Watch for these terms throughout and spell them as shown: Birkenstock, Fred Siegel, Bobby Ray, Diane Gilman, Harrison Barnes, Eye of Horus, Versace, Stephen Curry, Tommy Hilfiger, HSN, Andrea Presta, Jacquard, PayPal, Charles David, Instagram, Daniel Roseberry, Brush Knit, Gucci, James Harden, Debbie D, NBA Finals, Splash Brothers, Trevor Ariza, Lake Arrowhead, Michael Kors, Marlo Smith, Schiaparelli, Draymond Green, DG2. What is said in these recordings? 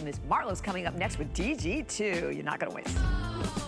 And Miss Marlo's coming up next with DG2. You're not going to waste it.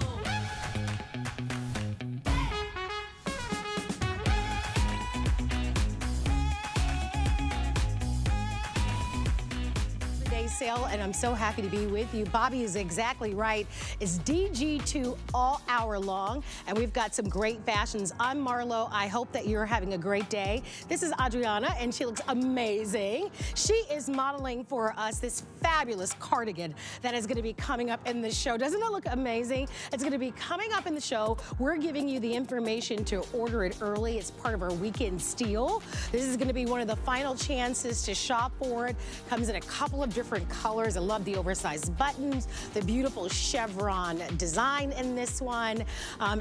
Sale, and I'm so happy to be with you. Bobby is exactly right. It's DG2 all hour long, and we've got some great fashions. I'm Marlo. I hope that you're having a great day. This is Adriana, and she looks amazing. She is modeling for us this fabulous cardigan that is going to be coming up in the show. Doesn't that look amazing? It's going to be coming up in the show. We're giving you the information to order it early. It's part of our weekend steal. This is going to be one of the final chances to shop for it. Comes in a couple of different colors. I love the oversized buttons, the beautiful chevron design in this one.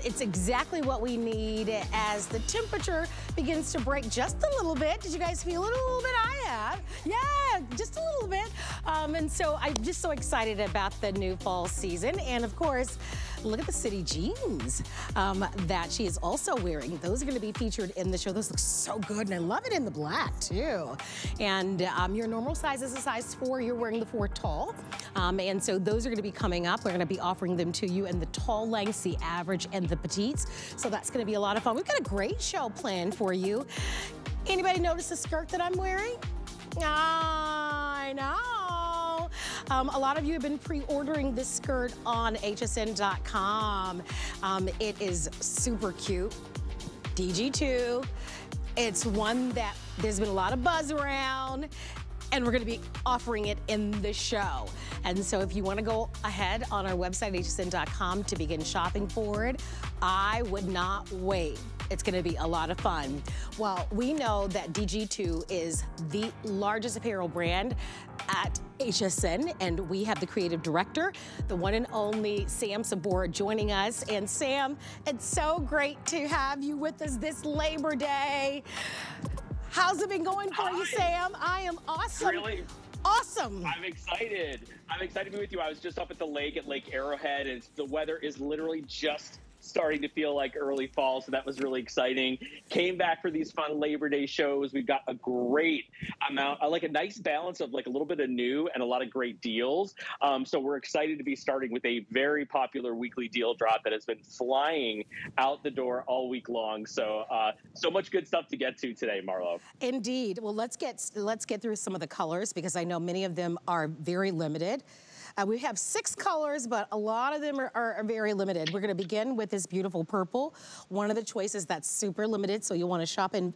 It's exactly what we need as the temperature begins to break just a little bit. Did you guys feel it a little bit? I have. Yeah, just a little bit. And so I'm just so excited about the new fall season. And of course, look at the city jeans that she is also wearing. Those are going to be featured in the show. Those look so good, and I love it in the black too. And your normal size is a size 4. You're wearing the 4 tall. And so those are going to be coming up. We're going to be offering them to you in the tall lengths, the average, and the petites. So that's going to be a lot of fun. We've got a great show planned for you. Anybody notice the skirt that I'm wearing? I know. A lot of you have been pre-ordering this skirt on hsn.com. It is super cute. DG2. It's one that there's been a lot of buzz around, and we're going to be offering it in the show. And so if you want to go ahead on our website, hsn.com, to begin shopping for it, I would not wait. It's going to be a lot of fun. Well, we know that DG2 is the largest apparel brand at HSN, and we have the creative director, the one and only Sam Saboura, joining us. And Sam, it's so great to have you with us this Labor Day. How's it been going for you, Sam? I am awesome. Really? Awesome. I'm excited. I'm excited to be with you. I was just up at the lake at Lake Arrowhead, and the weather is literally just starting to feel like early fall, so that was really exciting. Came back for these fun Labor Day shows. We've got a great amount, like a nice balance of like a little bit of new and a lot of great deals. So we're excited to be starting with a very popular weekly deal drop that has been flying out the door all week long. So so much good stuff to get to today, Marlo. Indeed. Well, let's get through some of the colors, because I know many of them are very limited. We have 6 colors, but a lot of them are very limited. We're going to begin with this beautiful purple, one of the choices that's super limited, so you'll want to shop in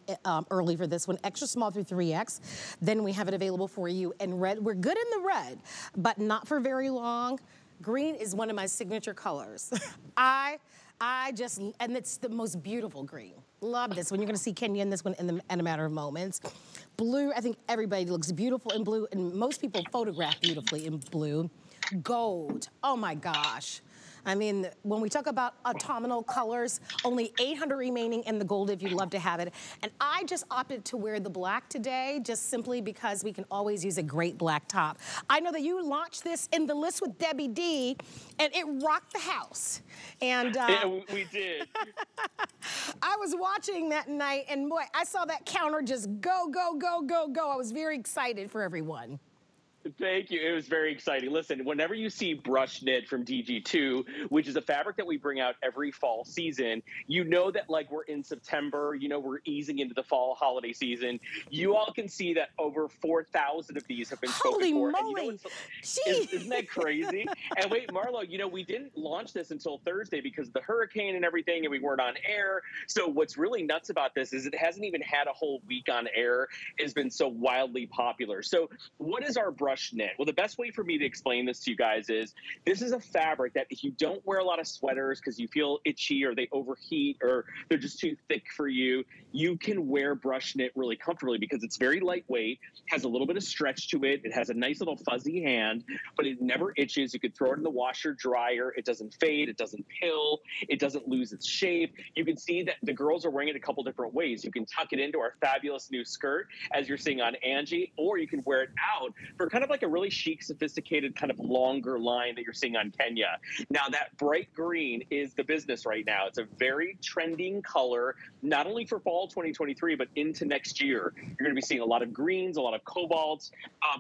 early for this one, extra small through 3X. Then we have it available for you in red. We're good in the red, but not for very long. Green is one of my signature colors. I just, and it's the most beautiful green. Love this one. You're going to see Kenya in this one in a matter of moments. Blue, I think everybody looks beautiful in blue, and most people photograph beautifully in blue. Gold, oh my gosh. I mean, when we talk about autumnal colors, only 800 remaining in the gold if you'd love to have it. And I just opted to wear the black today, just simply because we can always use a great black top. I know that you launched this in the list with Debbie D, and it rocked the house. And yeah, we did. I was watching that night, and boy, I saw that counter just go, go, go, go, go. I was very excited for everyone. Thank you. It was very exciting. Listen, whenever you see Brush Knit from DG2, which is a fabric that we bring out every fall season, you know that like we're in September, you know we're easing into the fall holiday season. You all can see that over 4,000 of these have been spoken for. Holy moly! And you know, isn't that crazy? And wait, Marlo, you know, we didn't launch this until Thursday because of the hurricane and everything, and we weren't on air. So what's really nuts about this is it hasn't even had a whole week on air. It's been so wildly popular. So what is our Brush Knit? Well, the best way for me to explain this to you guys is this is a fabric that if you don't wear a lot of sweaters because you feel itchy or they overheat or they're just too thick for you, you can wear Brush Knit really comfortably because it's very lightweight, has a little bit of stretch to it, it has a nice little fuzzy hand, but it never itches. You could throw it in the washer dryer. It doesn't fade, it doesn't pill, it doesn't lose its shape. You can see that the girls are wearing it a couple different ways. You can tuck it into our fabulous new skirt as you're seeing on Angie, or you can wear it out for kind of of like a really chic, sophisticated kind of longer line that you're seeing on Kenya. Now that bright green is the business right now. It's a very trending color, not only for fall 2023, but into next year. You're going to be seeing a lot of greens, a lot of cobalts.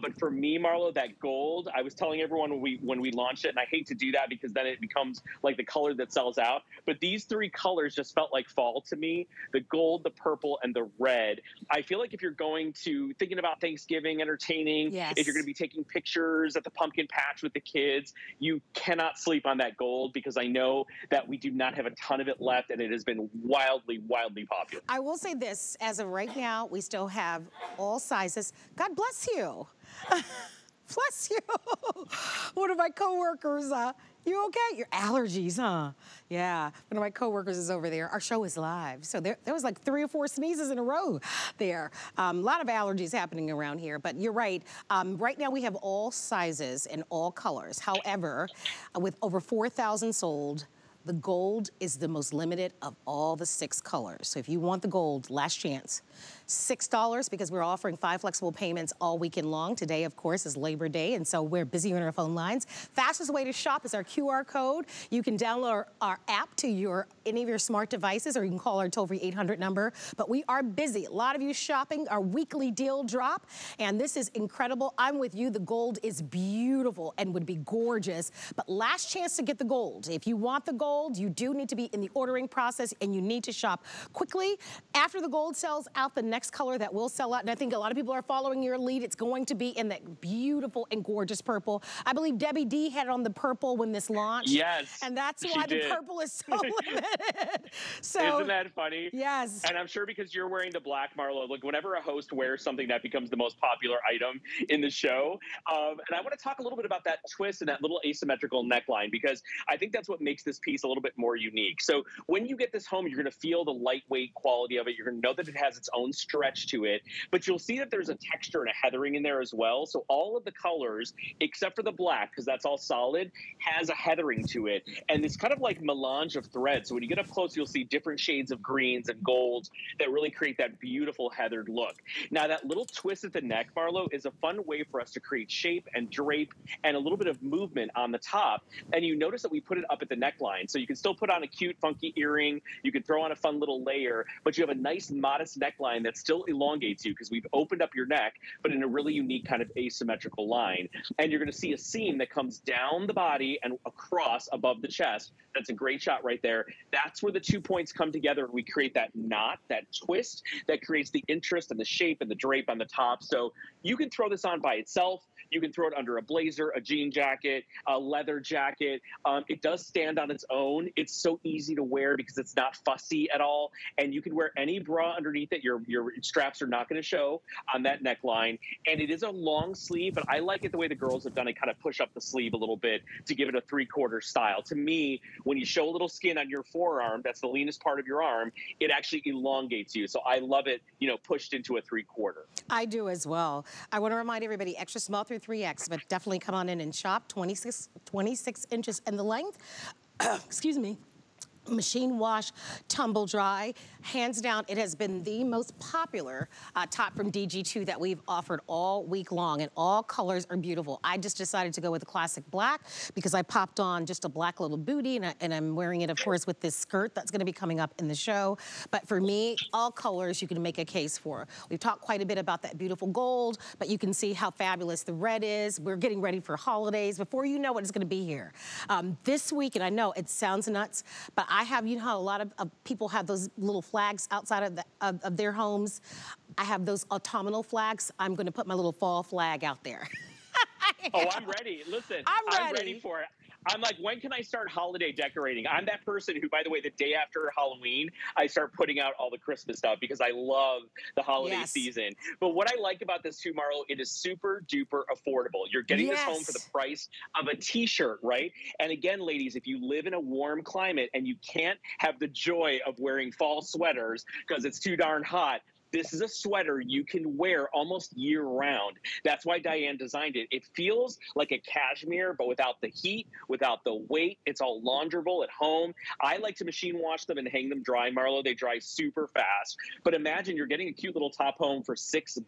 But for me, Marlo, that gold, I was telling everyone when we launched it, and I hate to do that because then it becomes like the color that sells out. But these three colors just felt like fall to me. The gold, the purple, and the red. I feel like if you're going to, thinking about Thanksgiving, entertaining, yes, if you're going to be taking pictures at the pumpkin patch with the kids, you cannot sleep on that gold, because I know that we do not have a ton of it left, and it has been wildly, wildly popular. I will say this, as of right now, we still have all sizes. God bless you. Bless you. One of my coworkers, you okay? Your allergies, huh? Yeah, one of my coworkers is over there. Our show is live. So there was like 3 or 4 sneezes in a row there. A lot of allergies happening around here, but you're right. Right now we have all sizes and all colors. However, with over 4,000 sold, the gold is the most limited of all the 6 colors. So if you want the gold, last chance. $6, because we're offering 5 flexible payments all weekend long. Today, of course, is Labor Day, and so we're busy on our phone lines. Fastest way to shop is our QR code. You can download our app to any of your smart devices, or you can call our toll-free 800 number. But we are busy. A lot of you shopping our weekly deal drop, and this is incredible. I'm with you. The gold is beautiful and would be gorgeous, but last chance to get the gold. If you want the gold, you do need to be in the ordering process, and you need to shop quickly. After the gold sells out, the next color that will sell out, and I think a lot of people are following your lead, it's going to be in that beautiful and gorgeous purple. I believe Debbie D had on the purple when this launched. Yes, and that's why the purple is so limited. So isn't that funny? Yes. And I'm sure because you're wearing the black, Marlo, look, whenever a host wears something, that becomes the most popular item in the show. And I want to talk a little bit about that twist and that little asymmetrical neckline, because I think that's what makes this piece a little bit more unique. So when you get this home, you're going to feel the lightweight quality of it. You're going to know that it has its own stretch to it, but you'll see that there's a texture and a heathering in there as well. So all of the colors, except for the black, because that's all solid, has a heathering to it. And it's kind of like melange of threads. So when you get up close, you'll see different shades of greens and golds that really create that beautiful heathered look. Now that little twist at the neck, Marlo, is a fun way for us to create shape and drape and a little bit of movement on the top. And you notice that we put it up at the neckline. So you can still put on a cute, funky earring. You can throw on a fun little layer, but you have a nice, modest neckline that still elongates you, because we've opened up your neck, but in a really unique kind of asymmetrical line. And you're going to see a seam that comes down the body and across above the chest. That's a great shot right there. That's where the 2 points come together, and we create that knot, that twist that creates the interest and the shape and the drape on the top. So you can throw this on by itself. You can throw it under a blazer, a jean jacket, a leather jacket. It does stand on its own. It's so easy to wear because it's not fussy at all. And you can wear any bra underneath it. Your straps are not going to show on that neckline. And it is a long sleeve, but I like it the way the girls have done it, kind of push up the sleeve a little bit to give it a 3/4 style. To me, when you show a little skin on your forearm, that's the leanest part of your arm, it actually elongates you. So I love it, you know, pushed into a 3/4. I do as well. I want to remind everybody, extra small through 3X, but definitely come on in and shop. 26 inches in the length. Excuse me. Machine wash, tumble dry. Hands down, it has been the most popular top from DG2 that we've offered all week long, and all colors are beautiful. I just decided to go with a classic black because I popped on just a black little booty, and I'm wearing it, of course, with this skirt that's gonna be coming up in the show. But for me, all colors you can make a case for. We've talked quite a bit about that beautiful gold, but you can see how fabulous the red is. We're getting ready for holidays. Before you know it, it's gonna be here. This week, and I know it sounds nuts, but I have, you know how a lot of people have those little flags outside of their homes? I have those autumnal flags. I'm gonna put my little fall flag out there. Oh, I'm ready. Listen, I'm ready for it. I'm like, when can I start holiday decorating? I'm that person who, by the way, the day after Halloween, I start putting out all the Christmas stuff because I love the holiday season. But what I like about this too, Marlo, it is super duper affordable. You're getting this home for the price of a t-shirt, right? And again, ladies, if you live in a warm climate and you can't have the joy of wearing fall sweaters because it's too darn hot, This is a sweater you can wear almost year round. That's why Diane designed it. It feels like a cashmere, but without the heat, without the weight. It's all launderable at home. I like to machine wash them and hang them dry, Marlo. They dry super fast. But imagine you're getting a cute little top home for $6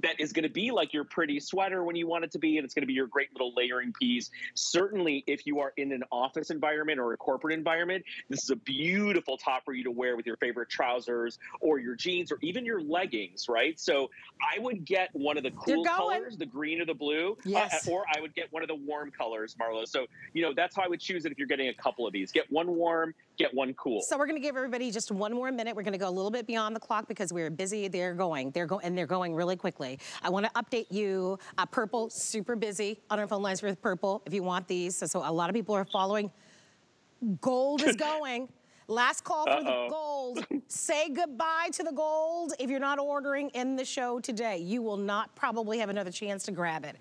that is going to be like your pretty sweater when you want it to be, and it's going to be your great little layering piece. Certainly, if you are in an office environment or a corporate environment, this is a beautiful top for you to wear with your favorite trousers or your jeans or even your leggings, right? So I would get one of the cool colors, the green or the blue, yes, or I would get one of the warm colors, Marlo. So, you know, that's how I would choose it if you're getting a couple of these. Get one warm, get one cool. So we're going to give everybody just one more minute. We're going to go a little bit beyond the clock because we're busy. They're going really quickly. I want to update you. Purple, super busy on our phone lines with Purple if you want these. So a lot of people are following. Gold is going. Last call for the gold. Say goodbye to the gold. If you're not ordering in the show today, you will not probably have another chance to grab it.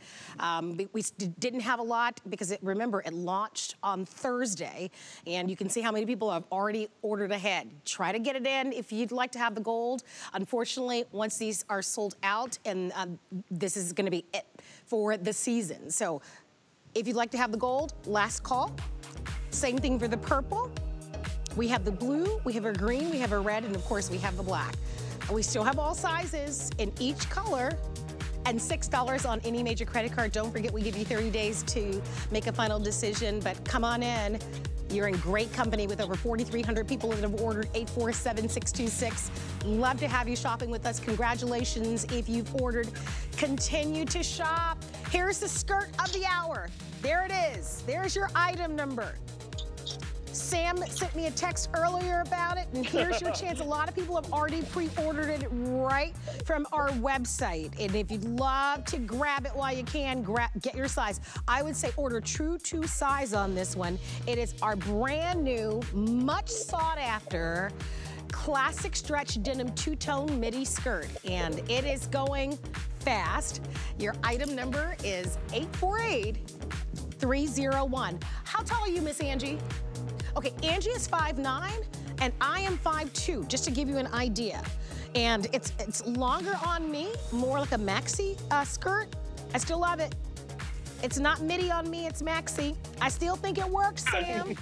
We didn't have a lot because, remember, it launched on Thursday, and you can see how many people have already ordered ahead. Try to get it in if you'd like to have the gold. Unfortunately, once these are sold out, and this is going to be it for the season. So if you'd like to have the gold, last call. Same thing for the purple. We have the blue, we have our green, we have our red, and of course we have the black. We still have all sizes in each color and $6 on any major credit card. Don't forget, we give you 30 days to make a final decision, but come on in. You're in great company with over 4,300 people that have ordered 847-626. Love to have you shopping with us. Congratulations if you've ordered. Continue to shop. Here's the skirt of the hour. There it is. There's your item number. Sam sent me a text earlier about it, and here's your chance. A lot of people have already pre-ordered it right from our website, and if you'd love to grab it while you can, get your size. I would say order true to size on this one. It is our brand new, much sought after, classic stretch denim two-tone midi skirt, and it is going fast. Your item number is 848-301. How tall are you, Miss Angie? Okay, Angie is 5'9", and I am 5'2", just to give you an idea. And it's longer on me, more like a maxi skirt. I still love it. It's not midi on me, it's maxi. I still think it works, Sam.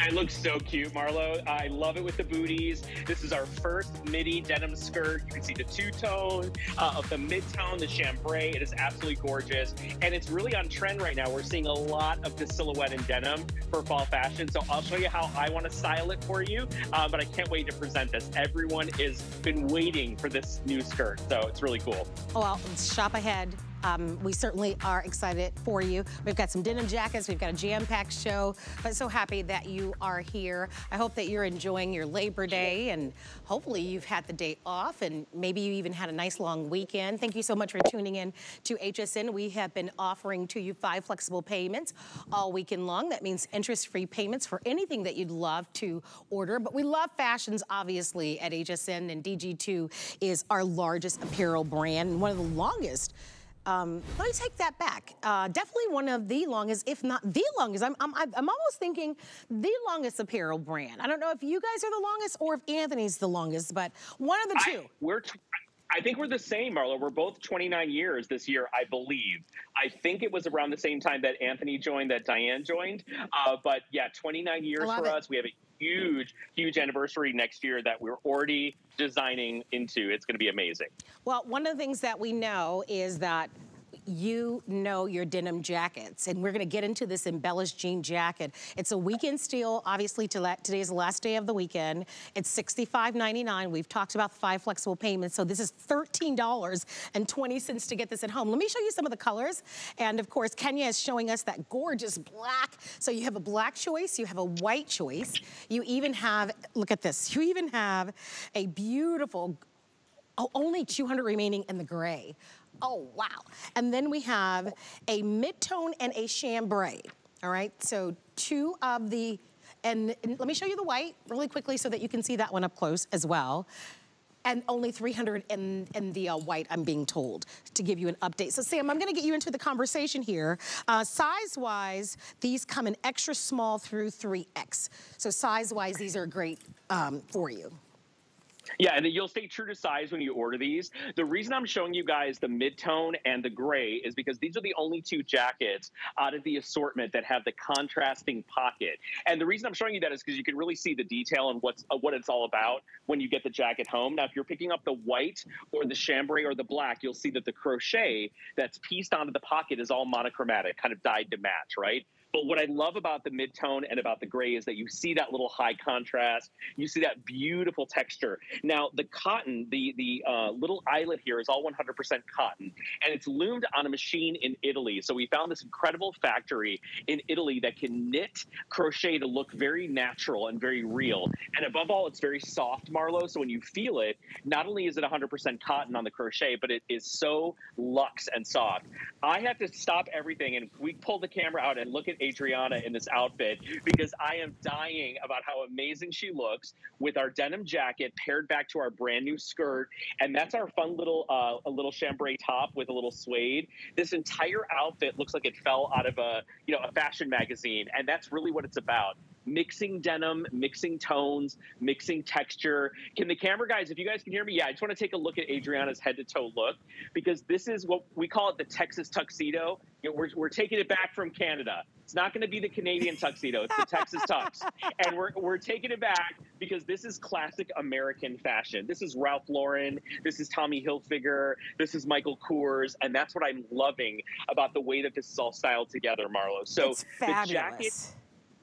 It looks so cute, Marlo. I love it with the booties. This is our first midi denim skirt. You can see the two-tone, of the mid-tone, the chambray. It is absolutely gorgeous. And it's really on trend right now. We're seeing a lot of the silhouette in denim for fall fashion. So I'll show you how I want to style it for you. But I can't wait to present this. Everyone has been waiting for this new skirt. So it's really cool. Oh, well, shop ahead. We certainly are excited for you. We've got some denim jackets. We've got a jam-packed show. But so happy that you are here. I hope that you're enjoying your Labor Day, and hopefully you've had the day off, and maybe you even had a nice long weekend. Thank you so much for tuning in to HSN. We have been offering to you 5 flexible payments all weekend long. That means interest-free payments for anything that you'd love to order. But we love fashions, obviously, at HSN, and DG2 is our largest apparel brand, and one of the longest. Let me take that back. Definitely one of the longest, if not the longest. I'm almost thinking the longest apparel brand. I don't know if you guys are the longest or if Anthony's the longest, but one of the two. I think we're the same, Marlo. We're both 29 years this year, I believe. I think it was around the same time that Anthony joined, that Diane joined. But yeah, 29 years for us. We have a huge, huge anniversary next year that we're already designing into. It's going to be amazing. Well, one of the things that we know is that you know your denim jackets, and we're going to get into this embellished jean jacket. It's a weekend steal, obviously. Today is the last day of the weekend. It's $65.99. We've talked about the 5 flexible payments, so this is $13.20 to get this at home. Let me show you some of the colors, and of course Kenya is showing us that gorgeous black. So you have a black choice, you have a white choice, you even have, look at this, you even have a beautiful, oh, only 200 remaining in the gray. Oh, wow. And then we have a mid-tone and a chambray, all right? So two of the, and let me show you the white really quickly so that you can see that one up close as well. And only 300 in the white, I'm being told, to give you an update. So, Sam, I'm going to get you into the conversation here. Size-wise, these come in extra small through 3X. So size-wise, these are great for you. Yeah, and you'll stay true to size when you order these. The reason I'm showing you guys the mid-tone and the gray is because these are the only two jackets out of the assortment that have the contrasting pocket. And the reason I'm showing you that is because you can really see the detail and what it's all about when you get the jacket home. Now, if you're picking up the white or the chambray or the black, you'll see that the crochet that's pieced onto the pocket is all monochromatic, kind of dyed to match, right? But what I love about the mid-tone and about the gray is that you see that little high contrast. You see that beautiful texture. Now, the cotton, the little eyelet here is all 100% cotton, and it's loomed on a machine in Italy. So we found this incredible factory in Italy that can knit crochet to look very natural and very real. And above all, it's very soft, Marlo. So when you feel it, not only is it 100% cotton on the crochet, but it is so luxe and soft. I have to stop everything, and we pull the camera out and look at Adriana in this outfit because I am dying about how amazing she looks with our denim jacket paired back to our brand new skirt, and that's our fun little a little chambray top with a little suede. This entire outfit looks like it fell out of a fashion magazine, and that's really what it's about. Mixing denim, mixing tones, mixing texture. Can the camera guys, if you guys can hear me, yeah, I just want to take a look at Adriana's head-to-toe look because this is what we call it the Texas tuxedo. You know, we're taking it back from Canada. It's not going to be the Canadian tuxedo. It's the Texas tux. And we're taking it back because this is classic American fashion. This is Ralph Lauren. This is Tommy Hilfiger. This is Michael Kors. And that's what I'm loving about the way that this is all styled together, Marlo. So it's fabulous. The jacket...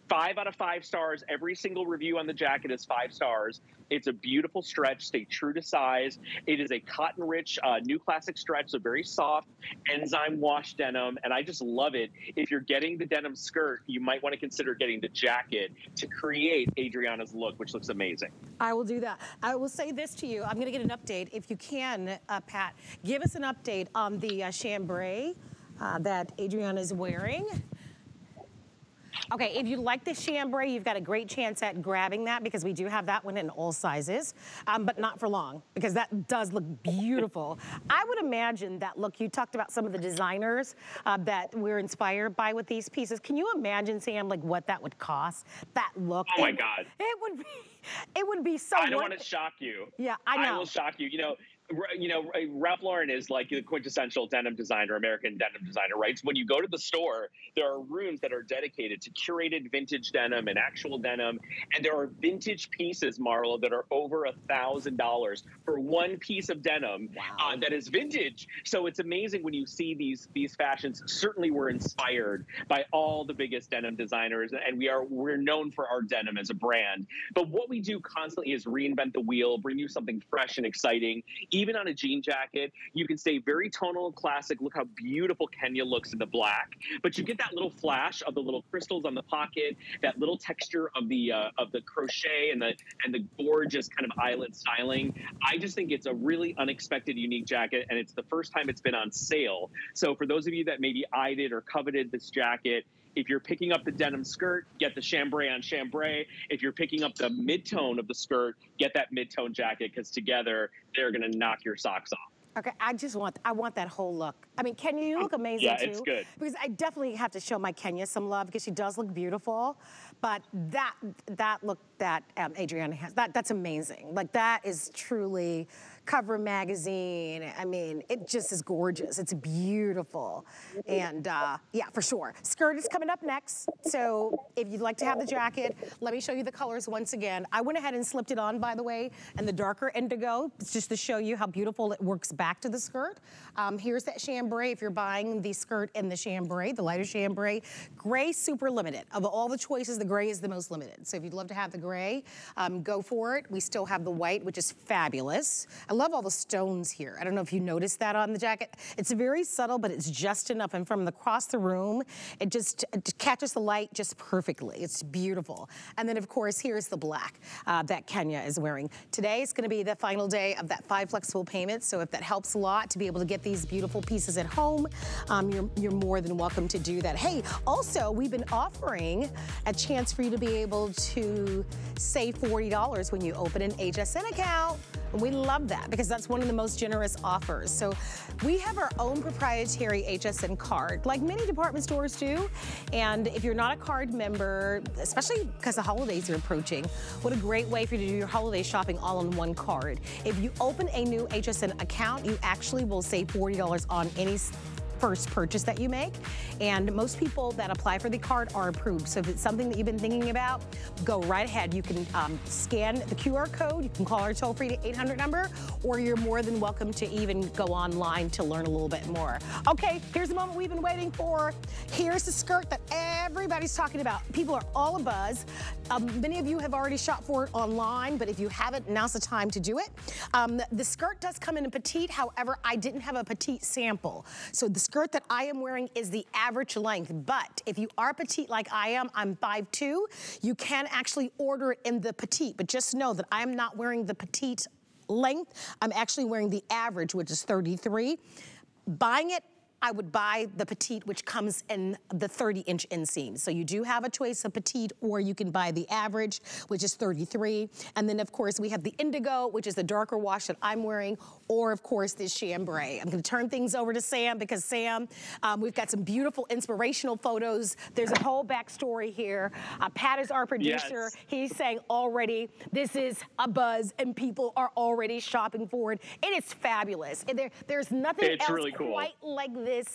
5 out of 5 stars. Every single review on the jacket is 5 stars. It's a beautiful stretch. Stay true to size. It is a cotton-rich, new classic stretch, so very soft, enzyme wash denim, and I just love it. If you're getting the denim skirt, you might want to consider getting the jacket to create Adriana's look, which looks amazing. I will do that. I will say this to you. I'm going to get an update, if you can, Pat. Give us an update on the chambray that Adriana is wearing. Okay, if you like the chambray, you've got a great chance at grabbing that because we do have that one in all sizes, but not for long because that does look beautiful. I would imagine that look, you talked about some of the designers that we're inspired by with these pieces. Can you imagine, Sam, like what that would cost? That look. Oh my God. It would be so wonderful. I don't want to shock you. Yeah, I know. I will shock you. You know, Ralph Lauren is like the quintessential denim designer, American denim designer, right? So when you go to the store, there are rooms that are dedicated to curated vintage denim and actual denim. And there are vintage pieces, Marlo, that are over $1,000 for one piece of denim. Wow. That is vintage. So it's amazing when you see these fashions. Certainly we're inspired by all the biggest denim designers, and we're known for our denim as a brand. But what we do constantly is reinvent the wheel, bring you something fresh and exciting. Even on a jean jacket, you can stay very tonal and classic. Look how beautiful Kenya looks in the black. But you get that little flash of the little crystals on the pocket, that little texture of the crochet and the gorgeous kind of eyelet styling. I just think it's a really unexpected, unique jacket, and it's the first time it's been on sale. So for those of you that maybe eyed it or coveted this jacket, if you're picking up the denim skirt, get the chambray on chambray. If you're picking up the mid-tone of the skirt, get that mid-tone jacket, because together they're going to knock your socks off. Okay, I want that whole look. I mean, Kenya, you look amazing too. Yeah, it's good. Because I definitely have to show my Kenya some love because she does look beautiful. But that look that Adriana has, that's amazing. Like that is truly Cover magazine. I mean, it just is gorgeous. It's beautiful. And yeah, for sure. Skirt is coming up next. So if you'd like to have the jacket, let me show you the colors once again. I went ahead and slipped it on, by the way, and the darker indigo. It's just to show you how beautiful it works back to the skirt. Here's that chambray. If you're buying the skirt and the chambray, the lighter chambray, gray, super limited. Of all the choices, the gray is the most limited. So if you'd love to have the gray, go for it. We still have the white, which is fabulous. I love all the stones here. I don't know if you noticed that on the jacket. It's very subtle, but it's just enough. And from across the room, it catches the light just perfectly. It's beautiful. And then, of course, here's the black that Kenya is wearing. Today is going to be the final day of that 5 flexible payments. So if that helps a lot to be able to get these beautiful pieces at home, you're more than welcome to do that. Hey, also, we've been offering a chance for you to be able to save $40 when you open an HSN account. We love that because that's one of the most generous offers. So we have our own proprietary HSN card, like many department stores do. And if you're not a card member, especially because the holidays are approaching, what a great way for you to do your holiday shopping all on one card. If you open a new HSN account, you actually will save $40 on any first purchase that you make, and most people that apply for the card are approved. So if it's something that you've been thinking about, go right ahead. You can scan the QR code, you can call our toll-free to 800 number, or you're more than welcome to even go online to learn a little bit more. Okay, here's the moment we've been waiting for. Here's the skirt that everybody's talking about. People are all abuzz. Many of you have already shopped for it online, but if you haven't, now's the time to do it. The skirt does come in a petite, however, I didn't have a petite sample. So the skirt that I am wearing is the average length, but if you are petite like I am, I'm 5'2", you can actually order it in the petite, but just know that I'm not wearing the petite length. I'm actually wearing the average, which is 33. Buying it, I would buy the petite, which comes in the 30-inch inseam. So you do have a choice of petite, or you can buy the average, which is 33. And then, of course, we have the indigo, which is the darker wash that I'm wearing, or, of course, this chambray. I'm going to turn things over to Sam because, Sam, we've got some beautiful inspirational photos. There's a whole backstory here. Pat is our producer. Yes. He's saying already this is a buzz, and people are already shopping for it. It is fabulous. There's nothing else really cool. Quite like this. In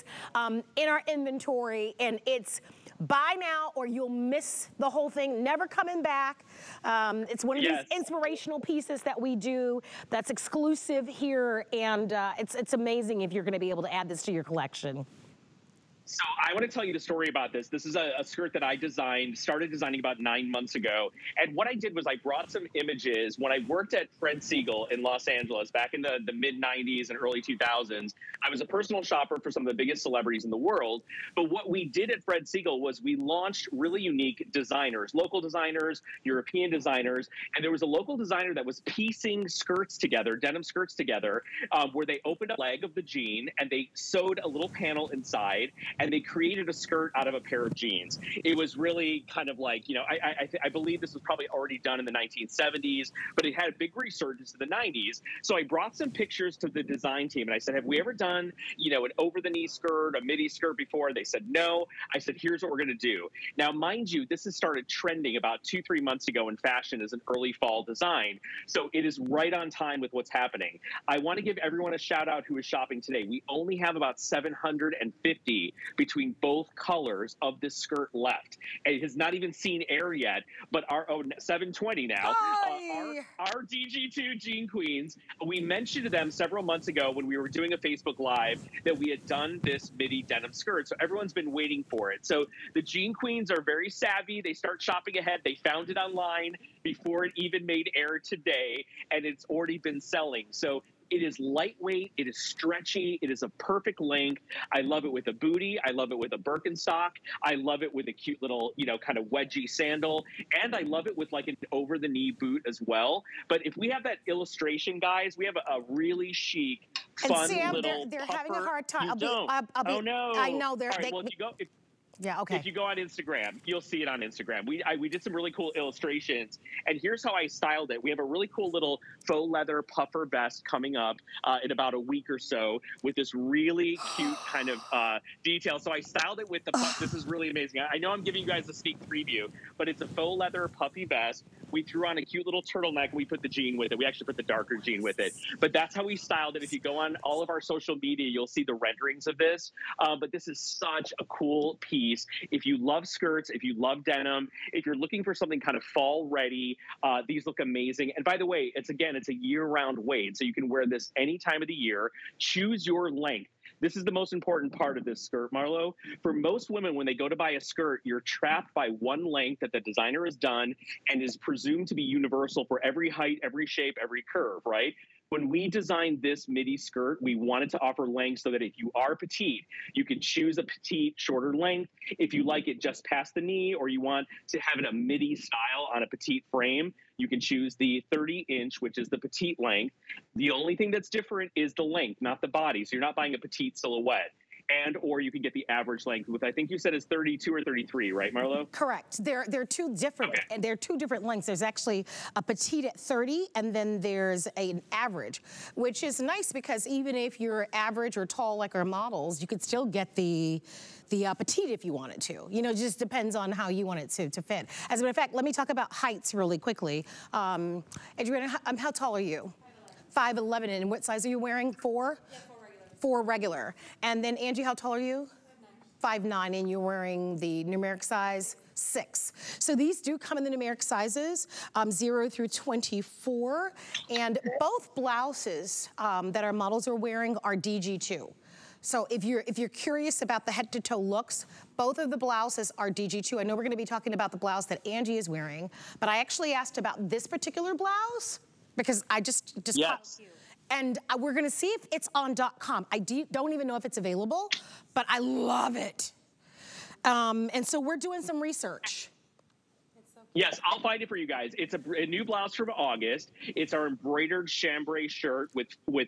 our inventory, and it's buy now or you'll miss the whole thing, never coming back. It's one of these inspirational pieces that we do that's exclusive here, and it's amazing if you're going to be able to add this to your collection. So I want to tell you the story about this. This is a skirt that I designed, started designing about 9 months ago. And what I did was I brought some images. When I worked at Fred Siegel in Los Angeles back in the mid-'90s and early 2000s, I was a personal shopper for some of the biggest celebrities in the world. But what we did at Fred Siegel was we launched really unique designers, local designers, European designers. And there was a local designer that was piecing skirts together, denim skirts together, where they opened a leg of the jean and they sewed a little panel inside. And they created a skirt out of a pair of jeans. It was really kind of like, you know, I believe this was probably already done in the 1970s, but it had a big resurgence in the 90s. So I brought some pictures to the design team, and I said, have we ever done, you know, an over-the-knee skirt, a midi skirt before? They said, no. I said, here's what we're going to do. Now, mind you, this has started trending about 2-3 months ago in fashion as an early fall design. So it is right on time with what's happening. I want to give everyone a shout-out who is shopping today. We only have about 750 between both colors of this skirt left. It has not even seen air yet, but our 720 now, our DG2 Jean Queens, we mentioned to them several months ago when we were doing a Facebook Live that we had done this midi denim skirt, so everyone's been waiting for it. So the Jean Queens are very savvy. They start shopping ahead. They found it online before it even made air today, and it's already been selling. So it is lightweight, it is stretchy, it is a perfect length. I love it with a booty, I love it with a Birkenstock, I love it with a cute little, you know, kind of wedgie sandal, and I love it with like an over-the-knee boot as well. But if we have that illustration, guys, we have a really chic, fun little puffer. And Sam, they're having a hard time. Oh, no. I know. All right, well, if you go... Yeah, okay. If you go on Instagram, you'll see it on Instagram. We did some really cool illustrations, and here's how I styled it. We have a really cool little faux leather puffer vest coming up in about a week or so with this really cute kind of detail. So I styled it with the puff. This is really amazing. I know I'm giving you guys a sneak preview, but it's a faux leather puffy vest. We threw on a cute little turtleneck, and we put the jean with it. We actually put the darker jean with it. But that's how we styled it. If you go on all of our social media, you'll see the renderings of this. But this is such a cool piece. If you love skirts, if you love denim, if you're looking for something kind of fall ready, these look amazing. And by the way, it's a year-round weight. So you can wear this any time of the year. Choose your length. This is the most important part of this skirt, Marlo. For most women, when they go to buy a skirt, you're trapped by one length that the designer has done and is presumed to be universal for every height, every shape, every curve, right? When we designed this midi skirt, we wanted to offer length so that if you are petite, you can choose a petite, shorter length. If you like it just past the knee or you want to have a midi style on a petite frame, you can choose the 30-inch, which is the petite length. The only thing that's different is the length, not the body. So you're not buying a petite silhouette. and or you can get the average length, which I think you said is 32 or 33, right, Marlo? Correct. They're two different. Okay. They're two different lengths. There's actually a petite at 30, and then there's an average, which is nice because even if you're average or tall like our models, you could still get the petite if you wanted to. You know, it just depends on how you want it to fit. As a matter of fact, let me talk about heights really quickly. Adriana, how tall are you? 5'11", and what size are you wearing? 4? Yeah, 4 regular. 4 regular. And then Angie, how tall are you? 5'9", and you're wearing the numeric size? 6. So these do come in the numeric sizes, 0 through 24. And both blouses that our models are wearing are DG2. So if you're curious about the head-to-toe looks, both of the blouses are DG2. I know we're gonna be talking about the blouse that Angie is wearing, but I actually asked about this particular blouse because I just yes. And we're gonna see if it's on .com. I don't even know if it's available, but I love it. And so we're doing some research. Yes, I'll find it for you guys. It's a new blouse from August. It's our embroidered chambray shirt with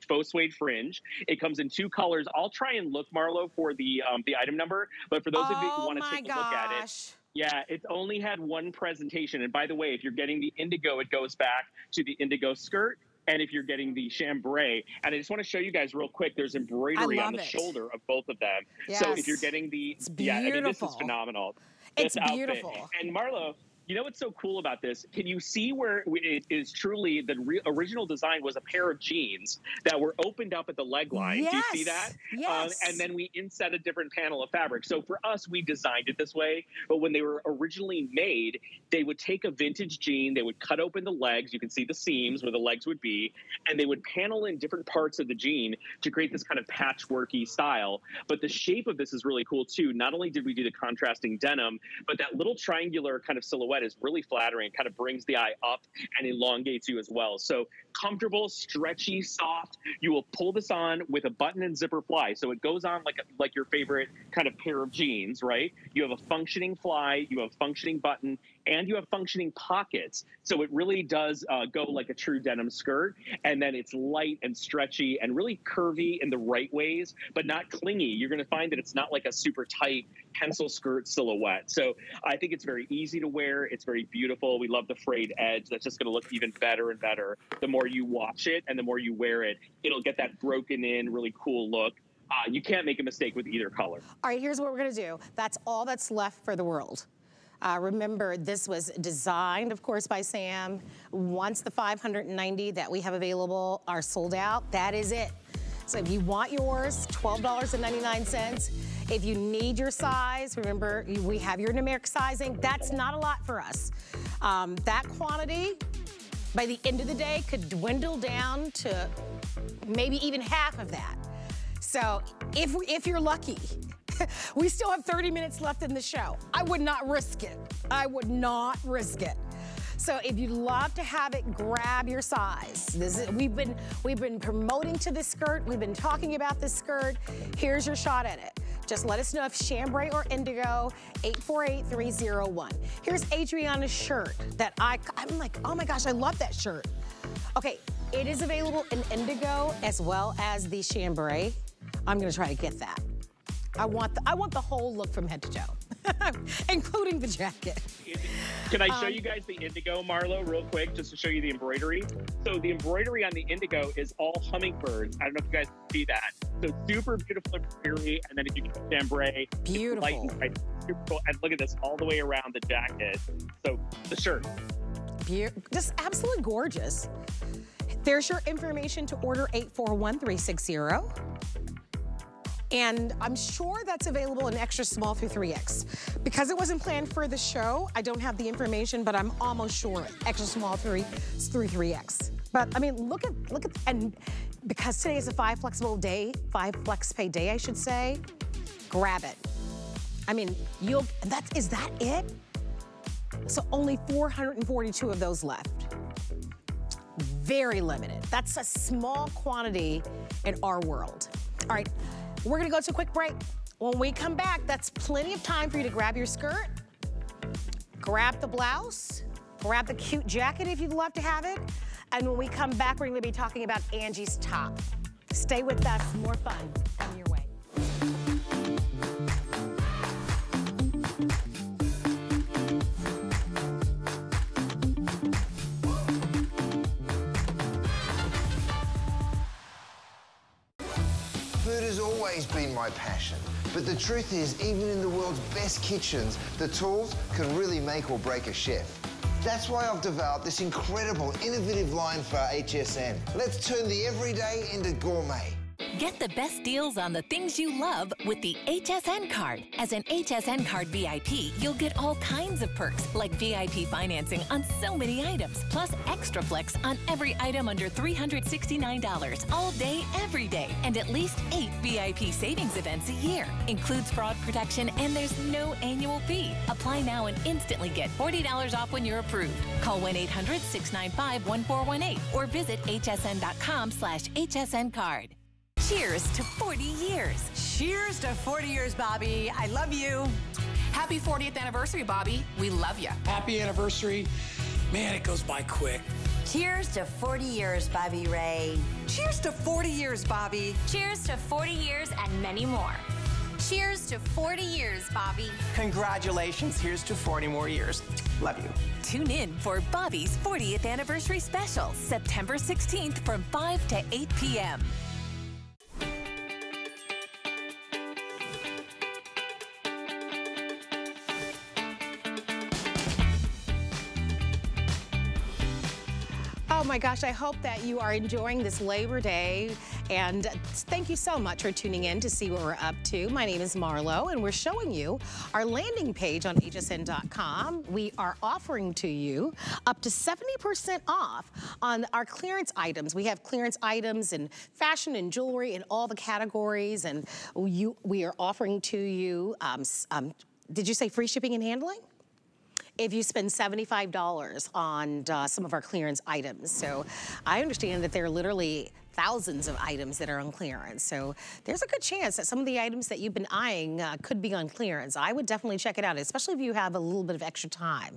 faux suede fringe. It comes in 2 colors. I'll try and look, Marlo, for the item number. But for those of you who want to take a look at it, yeah, it's only had 1 presentation. And by the way, if you're getting the indigo, it goes back to the indigo skirt. And if you're getting the chambray, and I just want to show you guys real quick, there's embroidery on the shoulder of both of them. Yes. So if you're getting the, yeah, I mean, this is phenomenal. It's beautiful. And Marlo, you know what's so cool about this? Can you see where it is truly the original design was a pair of jeans that were opened up at the leg line? Yes. Do you see that? Yes. And then we inset a different panel of fabric. So for us, we designed it this way. But when they were originally made, they would take a vintage jean, they would cut open the legs. You can see the seams where the legs would be. And they would panel in different parts of the jean to create this kind of patchworky style. But the shape of this is really cool, too. Not only did we do the contrasting denim, but that little triangular kind of silhouette is really flattering, kind of brings the eye up and elongates you as well. So comfortable, stretchy, soft. You will pull this on with a button and zipper fly. So it goes on like your favorite kind of pair of jeans, right? You have a functioning fly, you have a functioning button, and you have functioning pockets. So it really does go like a true denim skirt. And then it's light and stretchy and really curvy in the right ways, but not clingy. You're going to find that it's not like a super tight pencil skirt silhouette. So I think it's very easy to wear. It's very beautiful. We love the frayed edge. That's just going to look even better and better. The more you watch it and the more you wear it, it'll get that broken in, really cool look. You can't make a mistake with either color. All right, here's what we're going to do. That's all that's left for the world. Remember, this was designed, of course, by Sam. Once the 590 that we have available are sold out, that is it. So if you want yours, $12.99. If you need your size, remember, we have your numeric sizing. That's not a lot for us. That quantity, by the end of the day, could dwindle down to maybe even half of that. So if you're lucky, we still have 30 minutes left in the show. I would not risk it. I would not risk it. So if you'd love to have it, grab your size. This is, we've been promoting to this skirt. We've been talking about this skirt. Here's your shot at it. Just let us know if chambray or indigo, 848-301. Here's Adriana's shirt that I'm like, oh my gosh, I love that shirt. Okay, it is available in indigo as well as the chambray. I'm gonna try to get that. I want the whole look from head to toe, including the jacket. Can I show you guys the indigo, Marlo, real quick, just to show you the embroidery? So the embroidery on the indigo is all hummingbirds. I don't know if you guys can see that. So super beautiful embroidery, and then if you can chambray, beautiful. It's light and beautiful. And look at this, all the way around the jacket. So the shirt, just absolutely gorgeous. There's your information to order, 841-360. And I'm sure that's available in extra small through 3X. Because it wasn't planned for the show, I don't have the information, but I'm almost sure extra small through 3X. But I mean, look at, and because today is a 5 flexible day, 5 flex pay day, I should say, grab it. I mean, is that it? So only 442 of those left. Very limited. That's a small quantity in our world. All right. We're gonna go to a quick break. When we come back, that's plenty of time for you to grab your skirt, grab the blouse, grab the cute jacket if you'd love to have it. And when we come back, we're gonna be talking about Angie's top. Stay with us, more fun coming your way. always been my passion. But the truth is, even in the world's best kitchens, the tools can really make or break a chef. That's why I've developed this incredible, innovative line for HSN. Let's turn the everyday into gourmet. Get the best deals on the things you love with the HSN card. As an HSN card VIP, you'll get all kinds of perks, like VIP financing on so many items, plus extra flex on every item under $369 all day, every day, and at least 8 VIP savings events a year. Includes fraud protection, and there's no annual fee. Apply now and instantly get $40 off when you're approved. Call 1-800-695-1418 or visit hsn.com/hsncard. Cheers to 40 years. Cheers to 40 years, Bobby. I love you. Happy 40th anniversary, Bobby. We love you. Happy anniversary. Man, it goes by quick. Cheers to 40 years, Bobby Ray. Cheers to 40 years, Bobby. Cheers to 40 years and many more. Cheers to 40 years, Bobby. Congratulations. Here's to 40 more years. Love you. Tune in for Bobby's 40th anniversary special, September 16th from 5 to 8 p.m. Oh my gosh, I hope that you are enjoying this Labor Day, and thank you so much for tuning in to see what we're up to. My name is Marlo, and we're showing you our landing page on hsn.com. We are offering to you up to 70% off on our clearance items. We have clearance items in fashion and jewelry in all the categories, and we are offering to you, did you say free shipping and handling? If you spend $75 on some of our clearance items. So I understand that there are literally thousands of items that are on clearance. So there's a good chance that some of the items that you've been eyeing could be on clearance. I would definitely check it out, especially if you have a little bit of extra time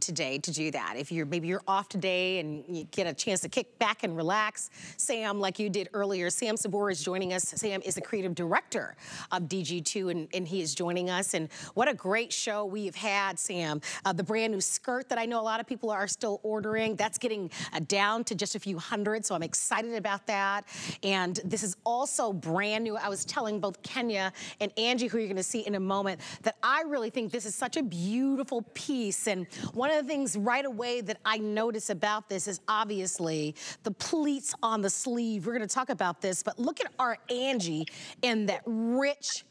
today to do that. If you're maybe you're off today and you get a chance to kick back and relax. Sam, like you did earlier, Sam Saboura is joining us. Sam is the creative director of DG2, and he is joining us. And what a great show we've had, Sam. The brand new skirt that I know a lot of people are still ordering, that's getting down to just a few hundred, so I'm excited about that. And this is also brand new. I was telling both Kenya and Angie, who you're going to see in a moment, that I really think this is such a beautiful piece. And one of the things right away that I notice about this is obviously the pleats on the sleeve. We're going to talk about this, but look at our Angie in that rich,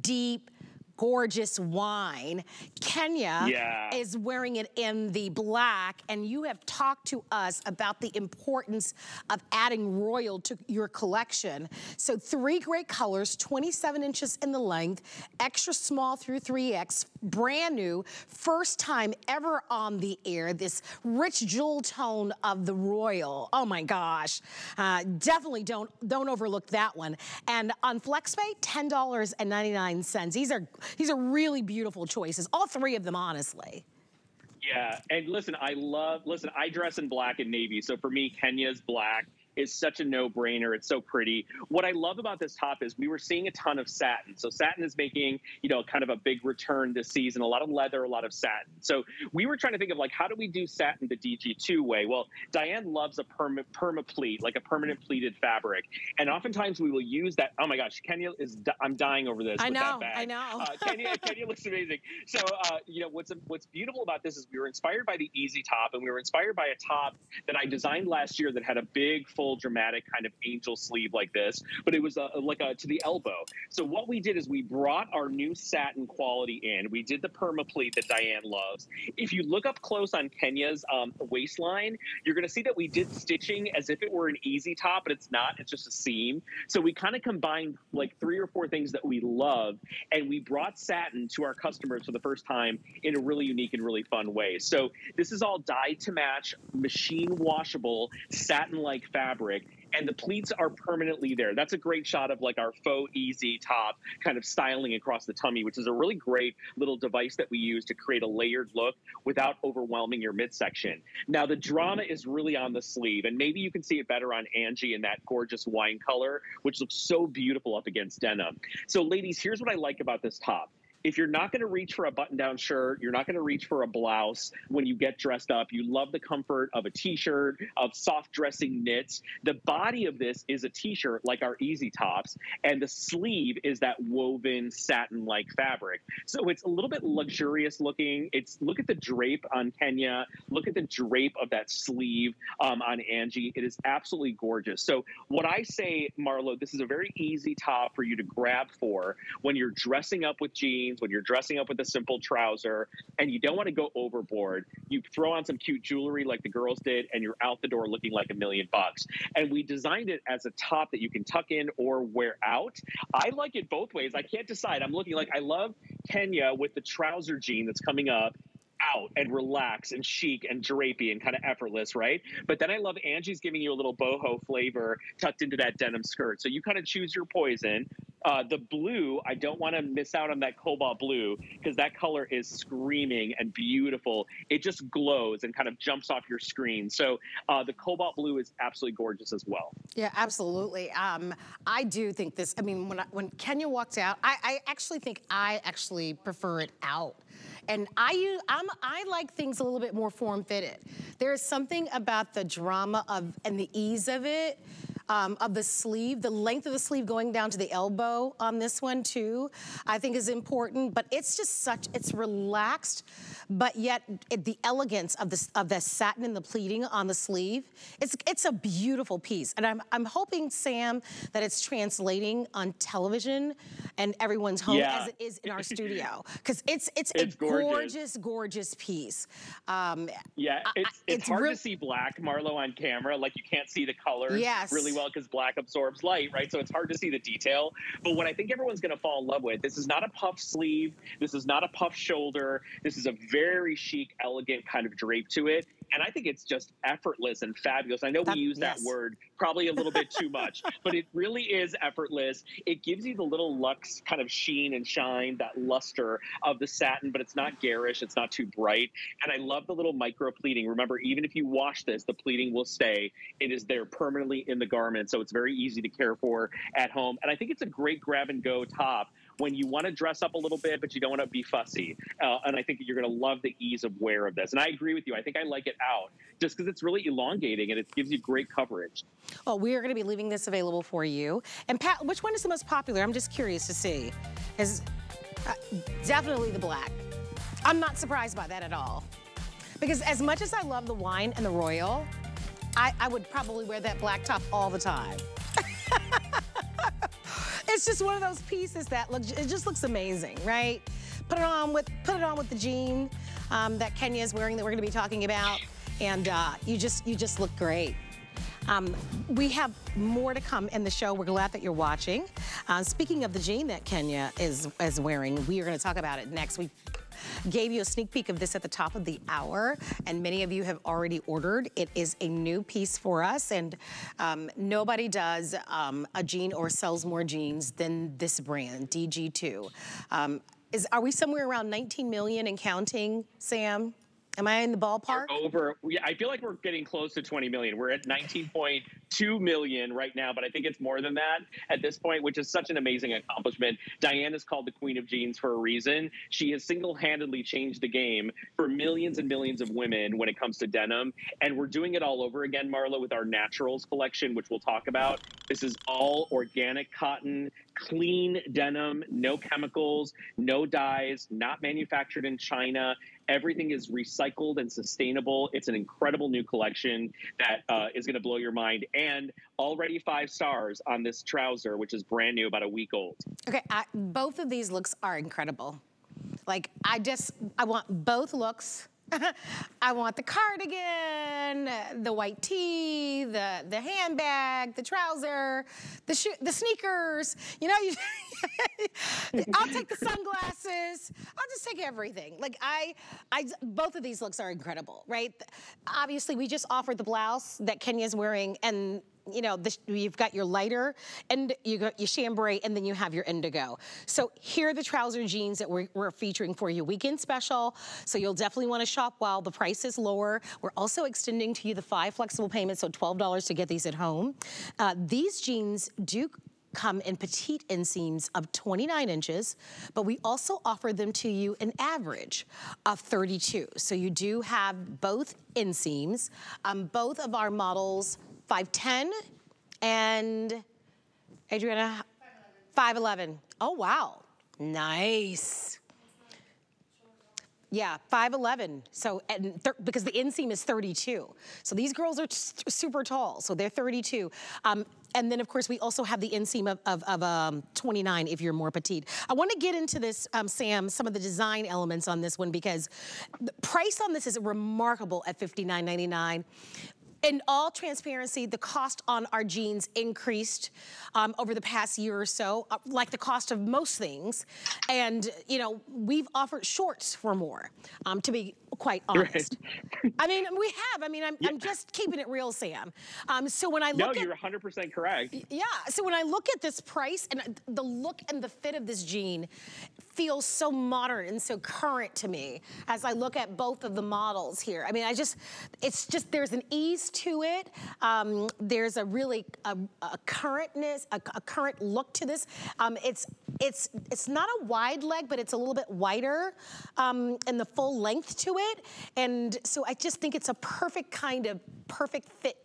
deep, gorgeous wine. Kenya is wearing it in the black, and you have talked to us about the importance of adding royal to your collection. So three great colors, 27 inches in the length, extra small through 3X, brand new, first time ever on the air, this rich jewel tone of the royal. Oh my gosh. Definitely don't overlook that one. And on FlexPay, $10.99. These are really beautiful choices, all three of them, honestly. Yeah, and listen, I dress in black and navy, so for me, Kenya's black is such a no-brainer. It's so pretty. What I love about this top is we were seeing a ton of satin. So satin is making, you know, kind of a big return this season, a lot of leather, a lot of satin. So we were trying to think of, like, how do we do satin the DG2 way? Well, Diane loves a perma pleat, like a permanent pleated fabric. And oftentimes we will use that. Oh my gosh, Kenya is, I'm dying over this. I know, I know. Kenya looks amazing. So, you know, what's beautiful about this is we were inspired by the easy top, and we were inspired by a top that I designed last year that had a big, full, dramatic kind of angel sleeve like this, but it was like to the elbow. So what we did is we brought our new satin quality in. We did the perma pleat that Diane loves. If you look up close on Kenya's waistline, you're going to see that we did stitching as if it were an easy top, but it's not. It's just a seam. So we kind of combined like three or four things that we love, and we brought satin to our customers for the first time in a really unique and really fun way. So this is all dyed to match, machine washable, satin-like fabric. And the pleats are permanently there. That's a great shot of like our faux easy top kind of styling across the tummy, which is a really great little device that we use to create a layered look without overwhelming your midsection. Now the drama is really on the sleeve, and maybe you can see it better on Angie in that gorgeous wine color, which looks so beautiful up against denim. So ladies, here's what I like about this top. if you're not going to reach for a button-down shirt, you're not going to reach for a blouse when you get dressed up. You love the comfort of a t-shirt, of soft dressing knits. The body of this is a t-shirt like our easy tops, and the sleeve is that woven satin-like fabric. So it's a little bit luxurious looking. It's look at the drape on Kenya. Look at the drape of that sleeve on Angie. It is absolutely gorgeous. So what I say, Marlo, this is a very easy top for you to grab for when you're dressing up with jeans, when you're dressing up with a simple trouser and you don't want to go overboard. You throw on some cute jewelry like the girls did and you're out the door looking like $1,000,000. And we designed it as a top that you can tuck in or wear out. I like it both ways. I can't decide. I'm looking like I love Kenya with the trouser jean that's coming up out and relax and chic and drapey and kind of effortless, right? But then I love Angie's giving you a little boho flavor tucked into that denim skirt. So you kind of choose your poison. The blue, I don't want to miss out on that cobalt blue because that color is screaming and beautiful. It just glows and kind of jumps off your screen. So the cobalt blue is absolutely gorgeous as well. Yeah, absolutely. I do think this, I mean, when Kenya walked out, I actually think I actually prefer it out. And I like things a little bit more form-fitted. There's something about the drama of and the ease of it. Of the sleeve, the length of the sleeve going down to the elbow on this one too, I think is important, but it's just such, it's relaxed, but yet the elegance of the satin and the pleating on the sleeve, it's a beautiful piece. And I'm hoping, Sam, that it's translating on television and everyone's home as it is in our studio. Because it's a gorgeous piece. Yeah, it's hard to see black, Marlo, on camera. Like you can't see the colors really well because black absorbs light, right? So it's hard to see the detail. But what I think everyone's going to fall in love with, this is not a puff sleeve. This is not a puff shoulder. This is a very chic, elegant kind of drape to it. And I think it's just effortless and fabulous. I know we use that word probably a little bit too much, but it really is effortless. It gives you the little luxe kind of sheen and shine, that luster of the satin, but it's not garish. It's not too bright. And I love the little micro pleating. Remember, even if you wash this, the pleating will stay. It is there permanently in the garment. So it's very easy to care for at home. And I think it's a great grab and go top when you want to dress up a little bit, but you don't want to be fussy. And I think that you're going to love the ease of wear of this. And I agree with you. I think I like it out just because it's really elongating and it gives you great coverage. Well, we are going to be leaving this available for you. And Pat, which one is the most popular? I'm just curious to see. Is definitely the black. I'm not surprised by that at all. Because as much as I love the wine and the royal, I would probably wear that black top all the time. It's just one of those pieces that look, it just looks amazing, right? Put it on with the jean that Kenya is wearing that we're going to be talking about, and you just look great. We have more to come in the show. We're glad that you're watching. Speaking of the jean that Kenya is wearing, we are going to talk about it next week. Gave you a sneak peek of this at the top of the hour, and many of you have already ordered. It is a new piece for us, and nobody does a jean or sells more jeans than this brand, DG2. Are we somewhere around 19 million and counting, Sam? Am I in the ballpark? We're over. Yeah, I feel like we're getting close to 20 million. We're at 19.2 million right now, but I think it's more than that at this point, which is such an amazing accomplishment. Diane is called the Queen of Jeans for a reason. She has single-handedly changed the game for millions and millions of women when it comes to denim, and we're doing it all over again, Marlo, with our Naturals collection, which we'll talk about. This is all organic cotton, clean denim, no chemicals, no dyes, not manufactured in China. Everything is recycled and sustainable. It's an incredible new collection that is going to blow your mind. And already 5 stars on this trouser, which is brand new, about a week old. Okay, both of these looks are incredible. Like, I want both looks. I want the cardigan, the white tee, the handbag, the trouser, the shoe, the sneakers. You know, I'll take the sunglasses. I'll just take everything. Like both of these looks are incredible, right? Obviously, we just offered the blouse that Kenya's wearing, and you know, you've got your lighter, and you got your chambray, and then you have your indigo. So here are the trouser jeans that we're featuring for you. Weekend special, so you'll definitely want to shop while the price is lower. We're also extending to you the 5 flexible payments, so $12 to get these at home. These jeans do come in petite inseams of 29 inches, but we also offer them to you an average of 32. So you do have both inseams. Both of our models, 5'10", and Adriana, 5'11". Oh, wow. Nice. Yeah, 5'11", so, and because the inseam is 32. So these girls are super tall, so they're 32. And then, of course, we also have the inseam of 29 if you're more petite. I want to get into this, Sam, some of the design elements on this one, because the price on this is remarkable at $59.99. In all transparency, the cost on our jeans increased over the past year or so, like the cost of most things. And, you know, we've offered shorts for more, to be quite honest. Right. I mean, we have. I mean, I'm just keeping it real, Sam. So when I look at... No, you're 100% correct. Yeah. So when I look at this price, and the look and the fit of this jean feels so modern and so current to me as I look at both of the models here. I mean, I just... It's just... There's an ease to it. There's a really current look to this. It's not a wide leg, but it's a little bit wider and the full length to it. And so I just think it's a perfect kind of perfect fit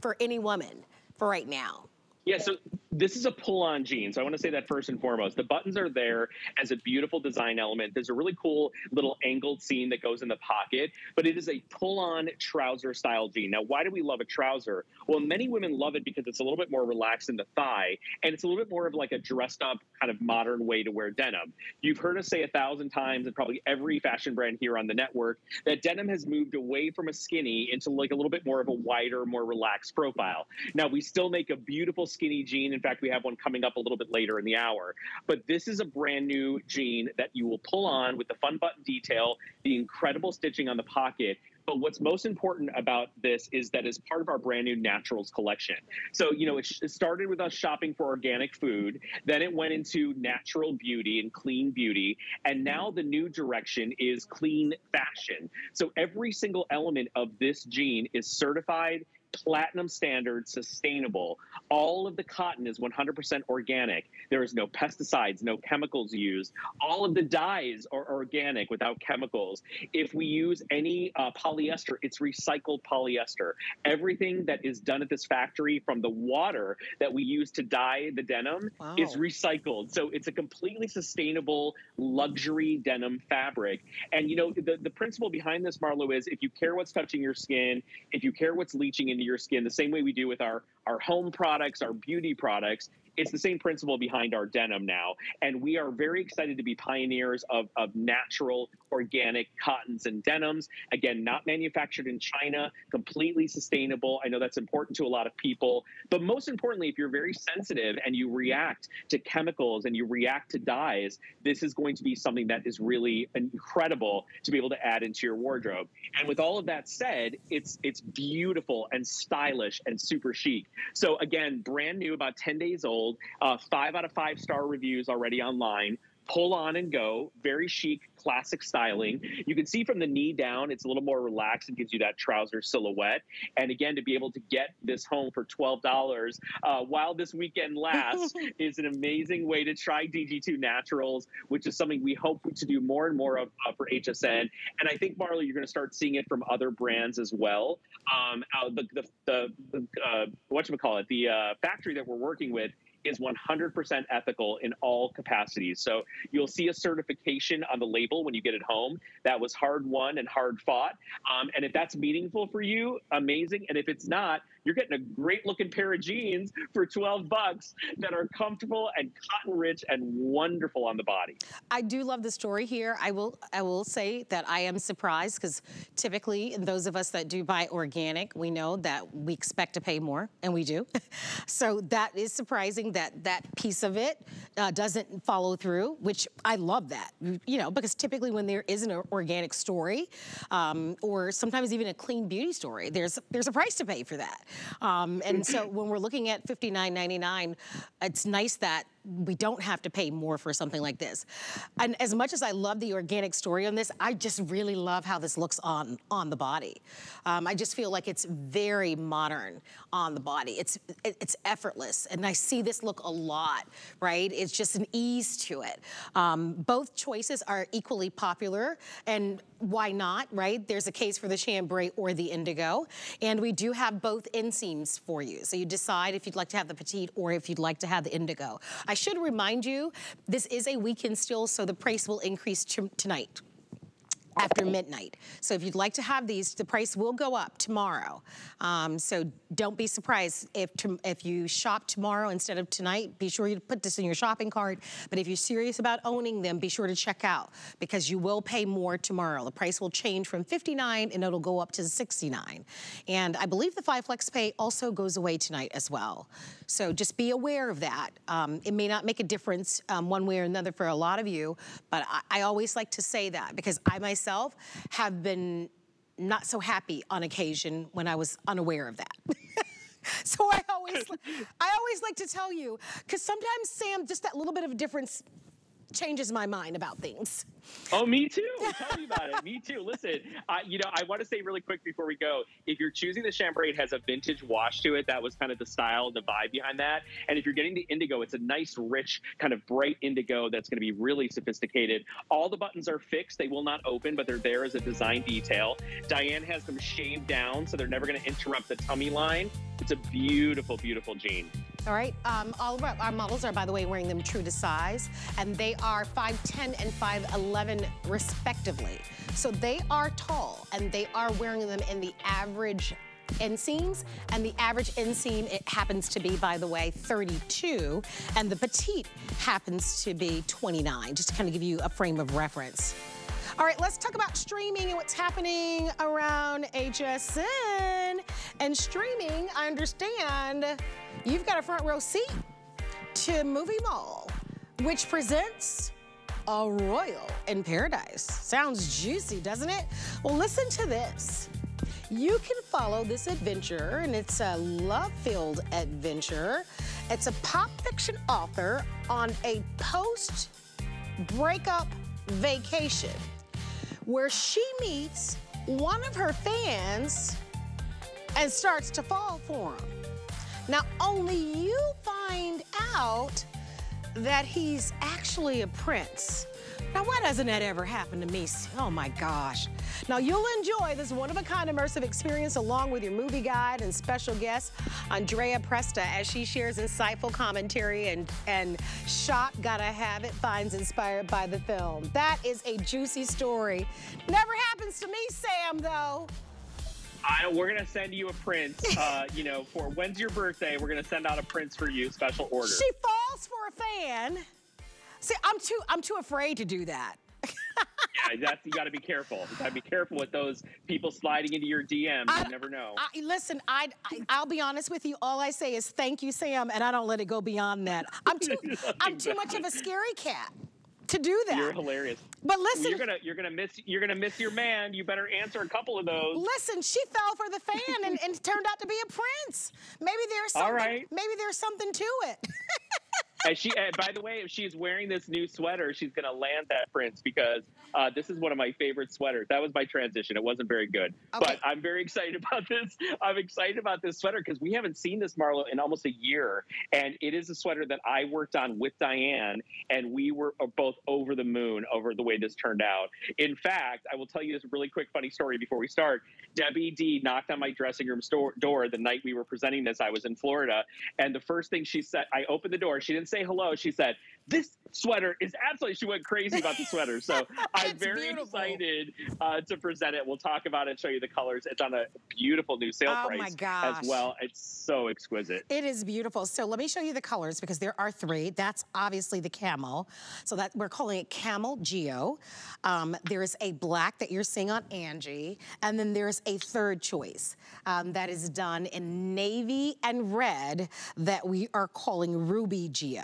for any woman for right now. Yeah, so this is a pull-on jean, so I want to say that first and foremost. The buttons are there as a beautiful design element. There's a really cool little angled seam that goes in the pocket, but it is a pull-on trouser-style jean. Now, why do we love a trouser? Well, many women love it because it's a little bit more relaxed in the thigh, and it's a little bit more of like a dressed-up kind of modern way to wear denim. You've heard us say 1,000 times, and probably every fashion brand here on the network, that denim has moved away from a skinny into like a little bit more of a wider, more relaxed profile. Now, we still make a beautiful skinny jean. In fact, we have one coming up a little bit later in the hour. But this is a brand new jean that you will pull on with the fun button detail, the incredible stitching on the pocket. But what's most important about this is that it's part of our brand new naturals collection. So, you know, it started with us shopping for organic food. Then it went into natural beauty and clean beauty. And now the new direction is clean fashion. So every single element of this jean is certified platinum standard, sustainable. All of the cotton is 100% organic. There is no pesticides, no chemicals used. All of the dyes are organic without chemicals. If we use any polyester, it's recycled polyester. Everything that is done at this factory, from the water that we use to dye the denim, wow, is recycled. So it's a completely sustainable luxury denim fabric. And you know, the principle behind this, Marlo, is if you care what's touching your skin, if you care what's leaching into your skin, the same way we do with our home products, our beauty products, it's the same principle behind our denim now. And we are very excited to be pioneers of natural, organic cottons and denims. Again, not manufactured in China, completely sustainable. I know that's important to a lot of people. But most importantly, if you're very sensitive and you react to chemicals and you react to dyes, this is going to be something that is really incredible to be able to add into your wardrobe. And with all of that said, it's beautiful and stylish and super chic. So again, brand new, about 10 days old. 5 out of 5 star reviews already online. Pull on and go. Very chic, classic styling. You can see from the knee down, it's a little more relaxed and gives you that trouser silhouette. And again, to be able to get this home for $12 while this weekend lasts is an amazing way to try DG2 Naturals, which is something we hope to do more and more of for HSN. And I think, Marlo, you're going to start seeing it from other brands as well. The factory that we're working with is 100% ethical in all capacities. So you'll see a certification on the label when you get it home. That was hard won and hard fought. And if that's meaningful for you, amazing. And if it's not, you're getting a great looking pair of jeans for 12 bucks that are comfortable and cotton rich and wonderful on the body. I do love the story here. I will say that I am surprised, because typically those of us that do buy organic, we know that we expect to pay more, and we do. So that is surprising that that piece of it doesn't follow through, which I love that, you know, because typically when there is an organic story or sometimes even a clean beauty story, there's a price to pay for that. And so when we're looking at $59.99, it's nice that we don't have to pay more for something like this. And as much as I love the organic story on this, I just really love how this looks on the body. I just feel like it's very modern on the body. It's effortless, and I see this look a lot, right? It's just an ease to it. Both choices are equally popular, and why not, right? There's a case for the chambray or the indigo, and we do have both inseams for you. So you decide if you'd like to have the petite or if you'd like to have the indigo. I should remind you, this is a weekend still, so the price will increase tonight after midnight. So if you'd like to have these, the price will go up tomorrow. So don't be surprised if you shop tomorrow instead of tonight. Be sure you put this in your shopping cart. But if you're serious about owning them, be sure to check out, because you will pay more tomorrow. The price will change from $59 and it'll go up to $69. And I believe the 5 flex pay also goes away tonight as well. So just be aware of that. It may not make a difference one way or another for a lot of you, but I always like to say that, because I myself have been not so happy on occasion when I was unaware of that. So I always like to tell you, because sometimes, Sam, just that little bit of difference changes my mind about things. Oh, me too. Tell me about it. Me too. Listen, you know, I want to say really quick before we go, if you're choosing the chambray, it has a vintage wash to it. That was kind of the style, the vibe behind that. And if you're getting the indigo, it's a nice, rich, kind of bright indigo that's going to be really sophisticated. All the buttons are fixed. They will not open, but they're there as a design detail. Diane has them shaved down, so they're never going to interrupt the tummy line. It's a beautiful, beautiful jean. All right, all of our models are, by the way, wearing them true to size, and they are 5'10" and 5'11" respectively. So they are tall, and they are wearing them in the average inseams, and the average inseam, it happens to be, by the way, 32, and the petite happens to be 29, just to kind of give you a frame of reference. All right, let's talk about streaming and what's happening around HSN. And streaming, I understand you've got a front row seat to Movie Mall, which presents A Royal in Paradise. Sounds juicy, doesn't it? Well, listen to this. You can follow this adventure, and it's a love-filled adventure. It's a pop fiction author on a post-breakup vacation, where she meets one of her fans and starts to fall for him. Now, only you find out that he's actually a prince. Now, why doesn't that ever happen to me? Oh my gosh. Now, you'll enjoy this one-of-a-kind immersive experience along with your movie guide and special guest, Andrea Presta, as she shares insightful commentary and shop, gotta have it, finds inspired by the film. That is a juicy story. Never happens to me, Sam, though. We're going to send you a prince, you know, for when's your birthday, we're going to send out a prince for you, special order. She falls for a fan. See, I'm too afraid to do that. Yeah, that's, you got to be careful. You got to be careful with those people sliding into your DMs. You never know. Listen, I'll be honest with you. All I say is thank you, Sam, and I don't let it go beyond that. I'm too much of a scary cat to do that. You're hilarious. But listen, you're gonna miss your man. You better answer a couple of those. Listen, she fell for the fan and turned out to be a prince. Maybe there's something. All right. Maybe there's something to it. And she, by the way, if she's wearing this new sweater, she's gonna land that prince, because this is one of my favorite sweaters. That was my transition. It wasn't very good, okay, but I'm very excited about this. I'm excited about this sweater because we haven't seen this, Marlo, in almost a year, and it is a sweater that I worked on with Diane, and we were both over the moon over the way this turned out. In fact, I will tell you this really quick funny story before we start. Debbie D knocked on my dressing room door the night we were presenting this. I was in Florida, and the first thing she said, I opened the door. She didn't say hello. She said, "This sweater is absolutely," she went crazy about the sweater. So I'm very excited to present it. We'll talk about it, show you the colors. It's on a beautiful new sale price as well. It's so exquisite. It is beautiful. So let me show you the colors, because there are three. That's obviously the camel. So that we're calling it Camel Geo. There is a black that you're seeing on Angie. And then there's a third choice that is done in navy and red that we are calling Ruby Geo.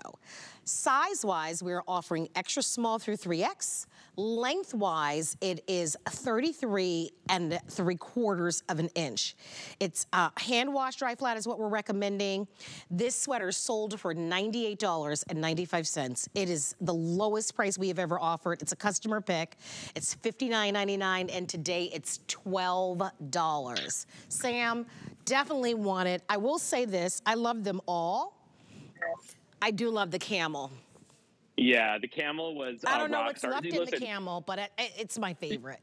Size-wise, we're offering extra small through 3X. Lengthwise, it is 33 3/4 of an inch. It's hand wash, dry flat is what we're recommending. This sweater sold for $98.95. It is the lowest price we have ever offered. It's a customer pick. It's $59.99, and today it's $12. Sam, definitely want it. I will say this, I love them all. I do love the camel. Yeah, the camel was I don't know what's left in the camel, but it's my favorite.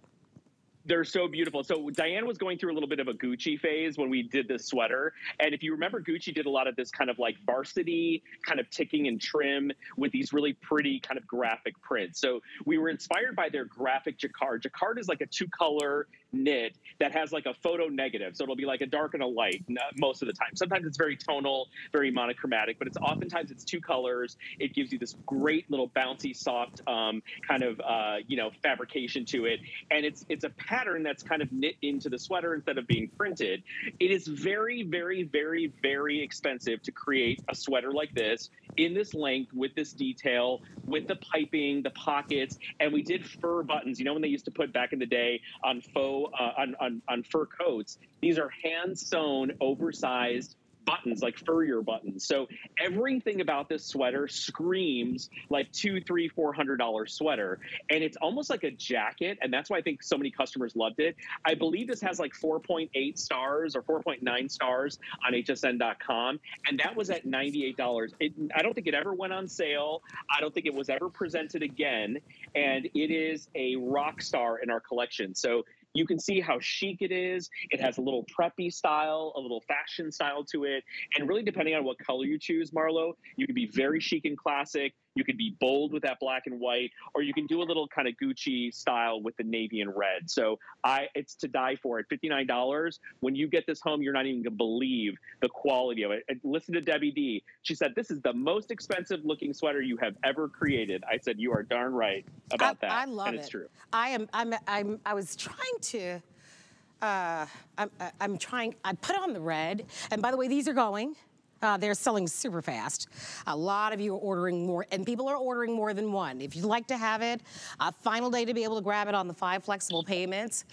They're so beautiful. So Diane was going through a little bit of a Gucci phase when we did this sweater. And if you remember, Gucci did a lot of this kind of like varsity kind of ticking and trim with these really pretty kind of graphic prints. So we were inspired by their graphic jacquard. Jacquard is like a two-color knit that has like a photo negative. So it'll be like a dark and a light most of the time. Sometimes it's very tonal, very monochromatic, but it's oftentimes it's two colors. It gives you this great little bouncy, soft kind of, you know, fabrication to it. And it's a pattern that's kind of knit into the sweater instead of being printed. It is very, very, very, very expensive to create a sweater like this in this length, with this detail, with the piping, the pockets, and we did fur buttons. You know, when they used to put back in the day on faux, on fur coats, these are hand-sewn, oversized buttons, like furrier buttons. So everything about this sweater screams like $200, $300, $400 sweater. And it's almost like a jacket. And that's why I think so many customers loved it. I believe this has like 4.8 stars or 4.9 stars on hsn.com. And that was at $98. I don't think it ever went on sale. I don't think it was ever presented again. And it is a rock star in our collection. So you can see how chic it is. It has a little preppy style, a little fashion style to it. And really, depending on what color you choose, Marlo, you can be very chic and classic. You could be bold with that black and white, or you can do a little kind of Gucci style with the navy and red. So it's to die for at $59. When you get this home, you're not even going to believe the quality of it. And listen to Debbie D. She said, this is the most expensive looking sweater you have ever created. I said, you are darn right about that. I love it. And it's true. I was trying to, I put on the red. And by the way, these are going. They're selling super fast. A lot of you are ordering more, and people are ordering more than one. If you'd like to have it, final day to be able to grab it on the 5 flexible payments.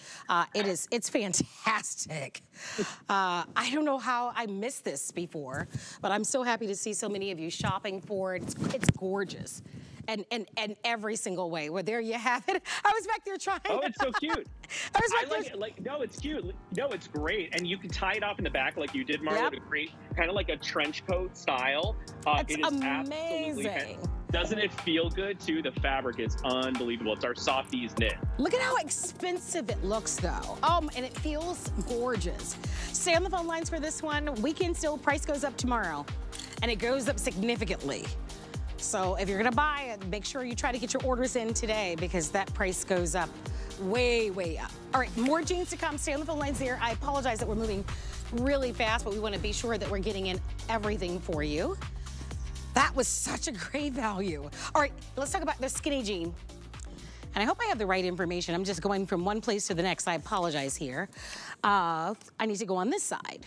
It's fantastic. I don't know how I missed this before, but I'm so happy to see so many of you shopping for it. It's gorgeous. And every single way. Well, there you have it. I was back there trying. Oh, it's so cute. I like it. Like, no, it's cute. No, it's great. And you can tie it off in the back like you did, Marlo, to create kind of like a trench coat style. It is amazing. Absolutely, doesn't it feel good too? The fabric is unbelievable. It's our softies knit. Look at how expensive it looks though. And it feels gorgeous. Stay on the phone lines for this one. Weekend sale price goes up tomorrow, and it goes up significantly. So if you're gonna buy it, make sure you try to get your orders in today, because that price goes up way, way up. All right, more jeans to come. Stay on the phone lines there. I apologize that we're moving really fast, but we wanna be sure that we're getting in everything for you. That was such a great value. All right, let's talk about the skinny jean. And I hope I have the right information. I'm just going from one place to the next. I apologize here. I need to go on this side.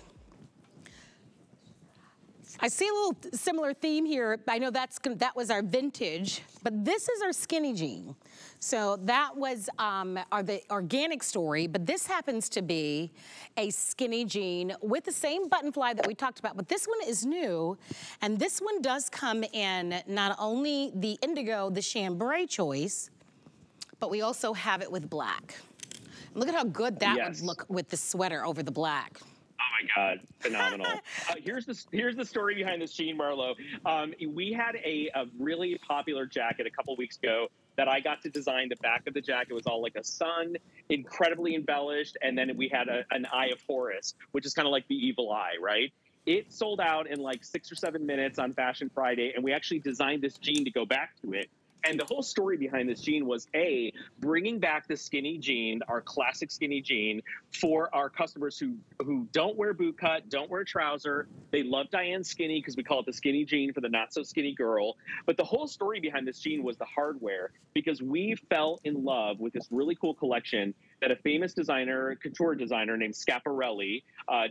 I see a little similar theme here. I know that was our vintage, but this is our skinny jean. So that was the organic story, but this happens to be a skinny jean with the same button fly that we talked about, but this one is new, and this one does come in not only the indigo, the chambray choice, but we also have it with black. And look at how good that would look with the sweater over the black. Oh my God, phenomenal. Here's the story behind this jean, Marlo. We had a really popular jacket a couple weeks ago that I got to design. The back of the jacket was all like a sun, incredibly embellished, and then we had an eye of Horus, which is kind of like the evil eye, right? It sold out in like 6 or 7 minutes on Fashion Friday, and we actually designed this jean to go back to it. And the whole story behind this jean was, A, bringing back the skinny jean, our classic skinny jean, for our customers who don't wear boot cut, don't wear trouser. They love Diane skinny because we call it the skinny jean for the not-so-skinny girl. But the whole story behind this jean was the hardware, because we fell in love with this really cool collection that a famous designer, couture designer named Schiaparelli,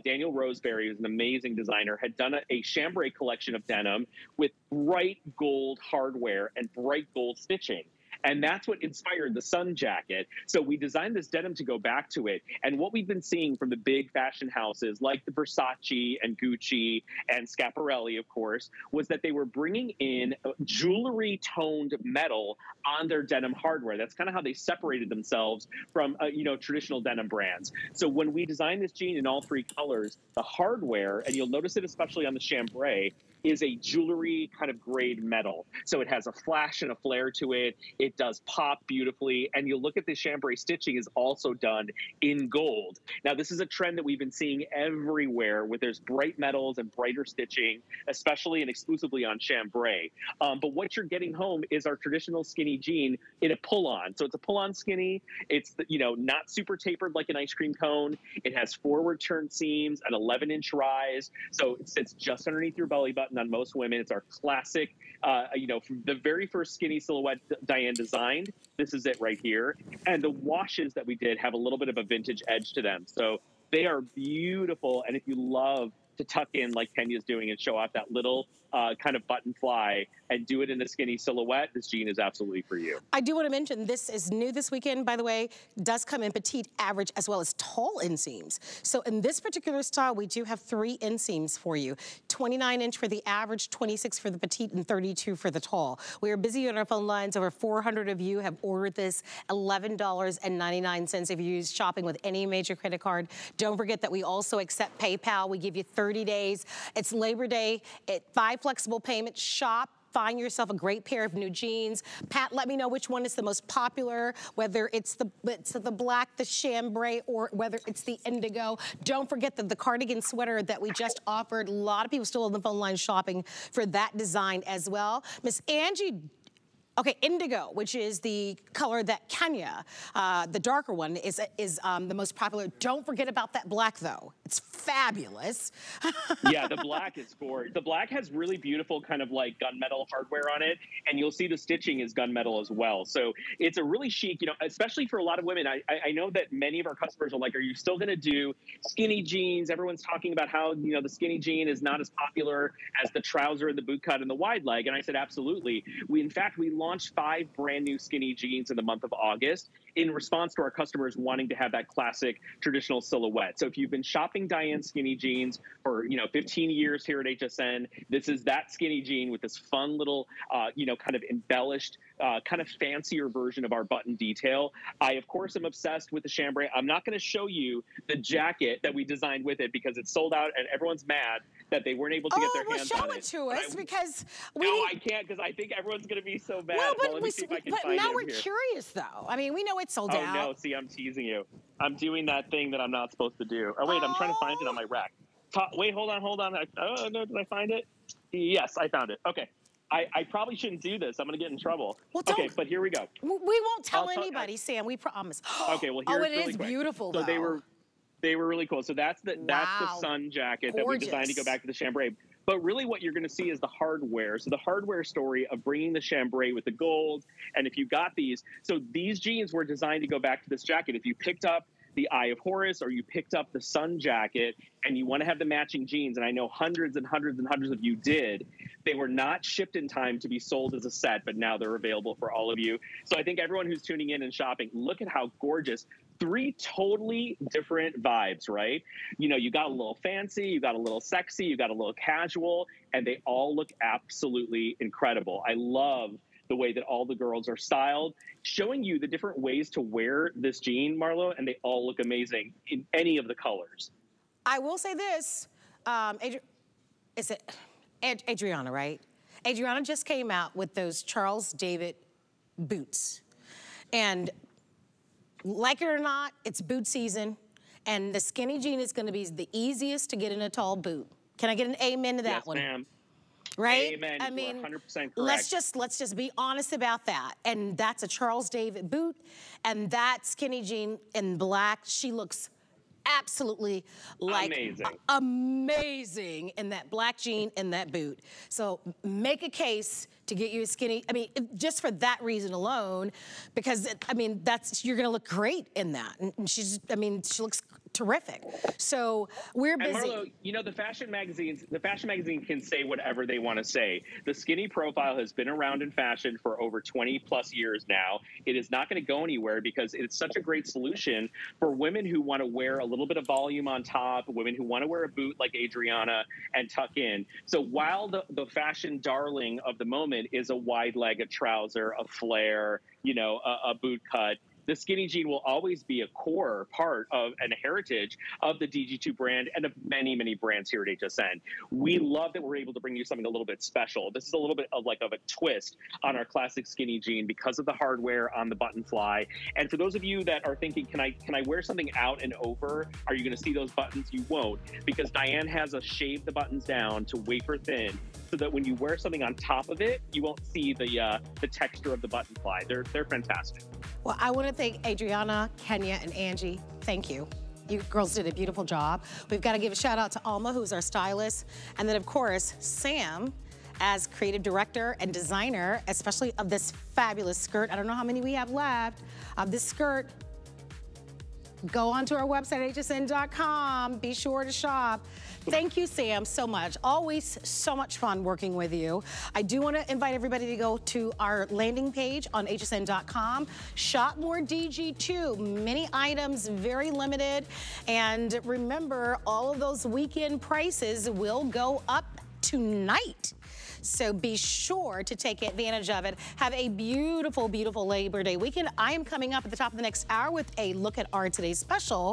Daniel Roseberry, who's an amazing designer, had done a chambray collection of denim with bright gold hardware and bright gold stitching. And that's what inspired the sun jacket. So we designed this denim to go back to it. And what we've been seeing from the big fashion houses like the Versace and Gucci and Schiaparelli, of course, was that they were bringing in jewelry-toned metal on their denim hardware. That's kind of how they separated themselves from, you know, traditional denim brands. So when we designed this jean in all three colors, the hardware, and you'll notice it especially on the chambray, is a jewelry kind of grade metal. So it has a flash and a flare to it. It does pop beautifully. And you'll look at the chambray stitching is also done in gold. Now, this is a trend that we've been seeing everywhere where there's bright metals and brighter stitching, especially and exclusively on chambray. But what you're getting home is our traditional skinny jean in a pull-on. So it's a pull-on skinny. It's, you know, not super tapered like an ice cream cone. It has forward turn seams, an 11-inch rise. So it sits just underneath your belly button. On most women, it's our classic, you know, from the very first skinny silhouette Diane designed. This is it right here. And the washes that we did have a little bit of a vintage edge to them. So they are beautiful. And if you love to tuck in like Kenya's doing and show off that little kind of button fly and do it in a skinny silhouette, this jean is absolutely for you. I do want to mention this is new this weekend, by the way, does come in petite, average, as well as tall inseams. So in this particular style, we do have 3 inseams for you. 29-inch for the average, 26 for the petite, and 32 for the tall. We are busy on our phone lines. Over 400 of you have ordered this, $11.99 if you use shopping with any major credit card. Don't forget that we also accept PayPal. We give you 30 days. It's Labor Day at 5 flexible payments. Shop, find yourself a great pair of new jeans. Pat, let me know which one is the most popular, whether it's the black, the chambray, or whether it's the indigo. Don't forget that the cardigan sweater that we just offered, a lot of people still on the phone line shopping for that design as well. Miss Angie, okay, indigo, which is the color that Kenya, the darker one, is the most popular. Don't forget about that black, though. It's fabulous. Yeah, the black is gorgeous. The black has really beautiful kind of like gunmetal hardware on it, and you'll see the stitching is gunmetal as well. So it's a really chic, you know, especially for a lot of women. I know that many of our customers are like, are you still going to do skinny jeans? Everyone's talking about how, you know, the skinny jean is not as popular as the trouser and the boot cut and the wide leg. And I said, absolutely. In fact, we launched 5 brand new skinny jeans in the month of August in response to our customers wanting to have that classic traditional silhouette. So if you've been shopping Diane skinny jeans for, you know, 15 years here at HSN, this is that skinny jean with this fun little, you know, kind of embellished, kind of fancier version of our button detail. I, of course, am obsessed with the chambray. I'm not going to show you the jacket that we designed with it because it's sold out and everyone's mad that they weren't able to get their hands on it. Oh, well, show it to us because we... No, I can't because I think everyone's going to be so mad. Well, but now we're curious, though. I mean, we know it's sold out. Oh, no, see, I'm teasing you. I'm doing that thing that I'm not supposed to do. Oh, wait, I'm trying to find it on my rack. Wait, hold on. Oh, no, did I find it? Yes, I found it. Okay. I probably shouldn't do this. I'm going to get in trouble. Well, okay, but here we go. We won't tell anybody, Sam. We promise. Okay, well, here's really quick. Oh, it is beautiful, though. So they were really cool. So that's the sun jacket that we designed to go back to the chambray. But really what you're going to see is the hardware. So the hardware story of bringing the chambray with the gold. And if you got these, so these jeans were designed to go back to this jacket. If you picked up the Eye of Horus or you picked up the sun jacket and you want to have the matching jeans, and I know hundreds and hundreds and hundreds of you did, they were not shipped in time to be sold as a set, but now they're available for all of you. So I think everyone who's tuning in and shopping, look at how gorgeous. 3 totally different vibes, right? You know, you got a little fancy, you got a little sexy, you got a little casual, and they all look absolutely incredible. I love the way that all the girls are styled, showing you the different ways to wear this jean, Marlo, and they all look amazing in any of the colors. I will say this, Adriana, right? Adriana just came out with those Charles David boots. And like it or not, it's boot season. And the skinny jean is going to be the easiest to get in a tall boot. Can I get an amen to that one? Yes, ma'am. Right? Amen. I mean, 100% correct. Let's just be honest about that. And that's a Charles David boot. And that skinny jean in black, she looks absolutely like amazing in that black jean and that boot. So make a case to get you a skinny, I mean, just for that reason alone, because I mean, that's, you're gonna look great in that. And she's, I mean, she looks terrific. So we're busy. And Marlo, you know, the fashion magazine can say whatever they want to say. The skinny profile has been around in fashion for over 20 plus years now. It is not going to go anywhere because it's such a great solution for women who want to wear a little bit of volume on top, women who want to wear a boot like Adriana and tuck in. So while the fashion darling of the moment is a wide leg, a trouser, a flare, you know, a boot cut, the skinny jean will always be a core part of and a heritage of the DG2 brand and of many, many brands here at HSN. We love that we're able to bring you something a little bit special. This is a little bit of like a twist on our classic skinny jean because of the hardware on the button fly. And for those of you that are thinking, can I wear something out and over? Are you gonna see those buttons? You won't, because Diane has us shave the buttons down to wafer thin, so that when you wear something on top of it, you won't see the texture of the button fly. They're fantastic. Well, I want to thank Adriana, Kenya, and Angie. Thank you. You girls did a beautiful job. We've got to give a shout out to Alma, who's our stylist, and then of course Sam, as creative director and designer, especially of this fabulous skirt. I don't know how many we have left of this skirt. Go onto our website, hsn.com. Be sure to shop. Thank you, Sam, so much. Always so much fun working with you. I do want to invite everybody to go to our landing page on hsn.com. Shop more DG2. Many items, very limited. And remember, all of those weekend prices will go up tonight. So be sure to take advantage of it. Have a beautiful, beautiful Labor Day weekend. I am coming up at the top of the next hour with a look at our today's special.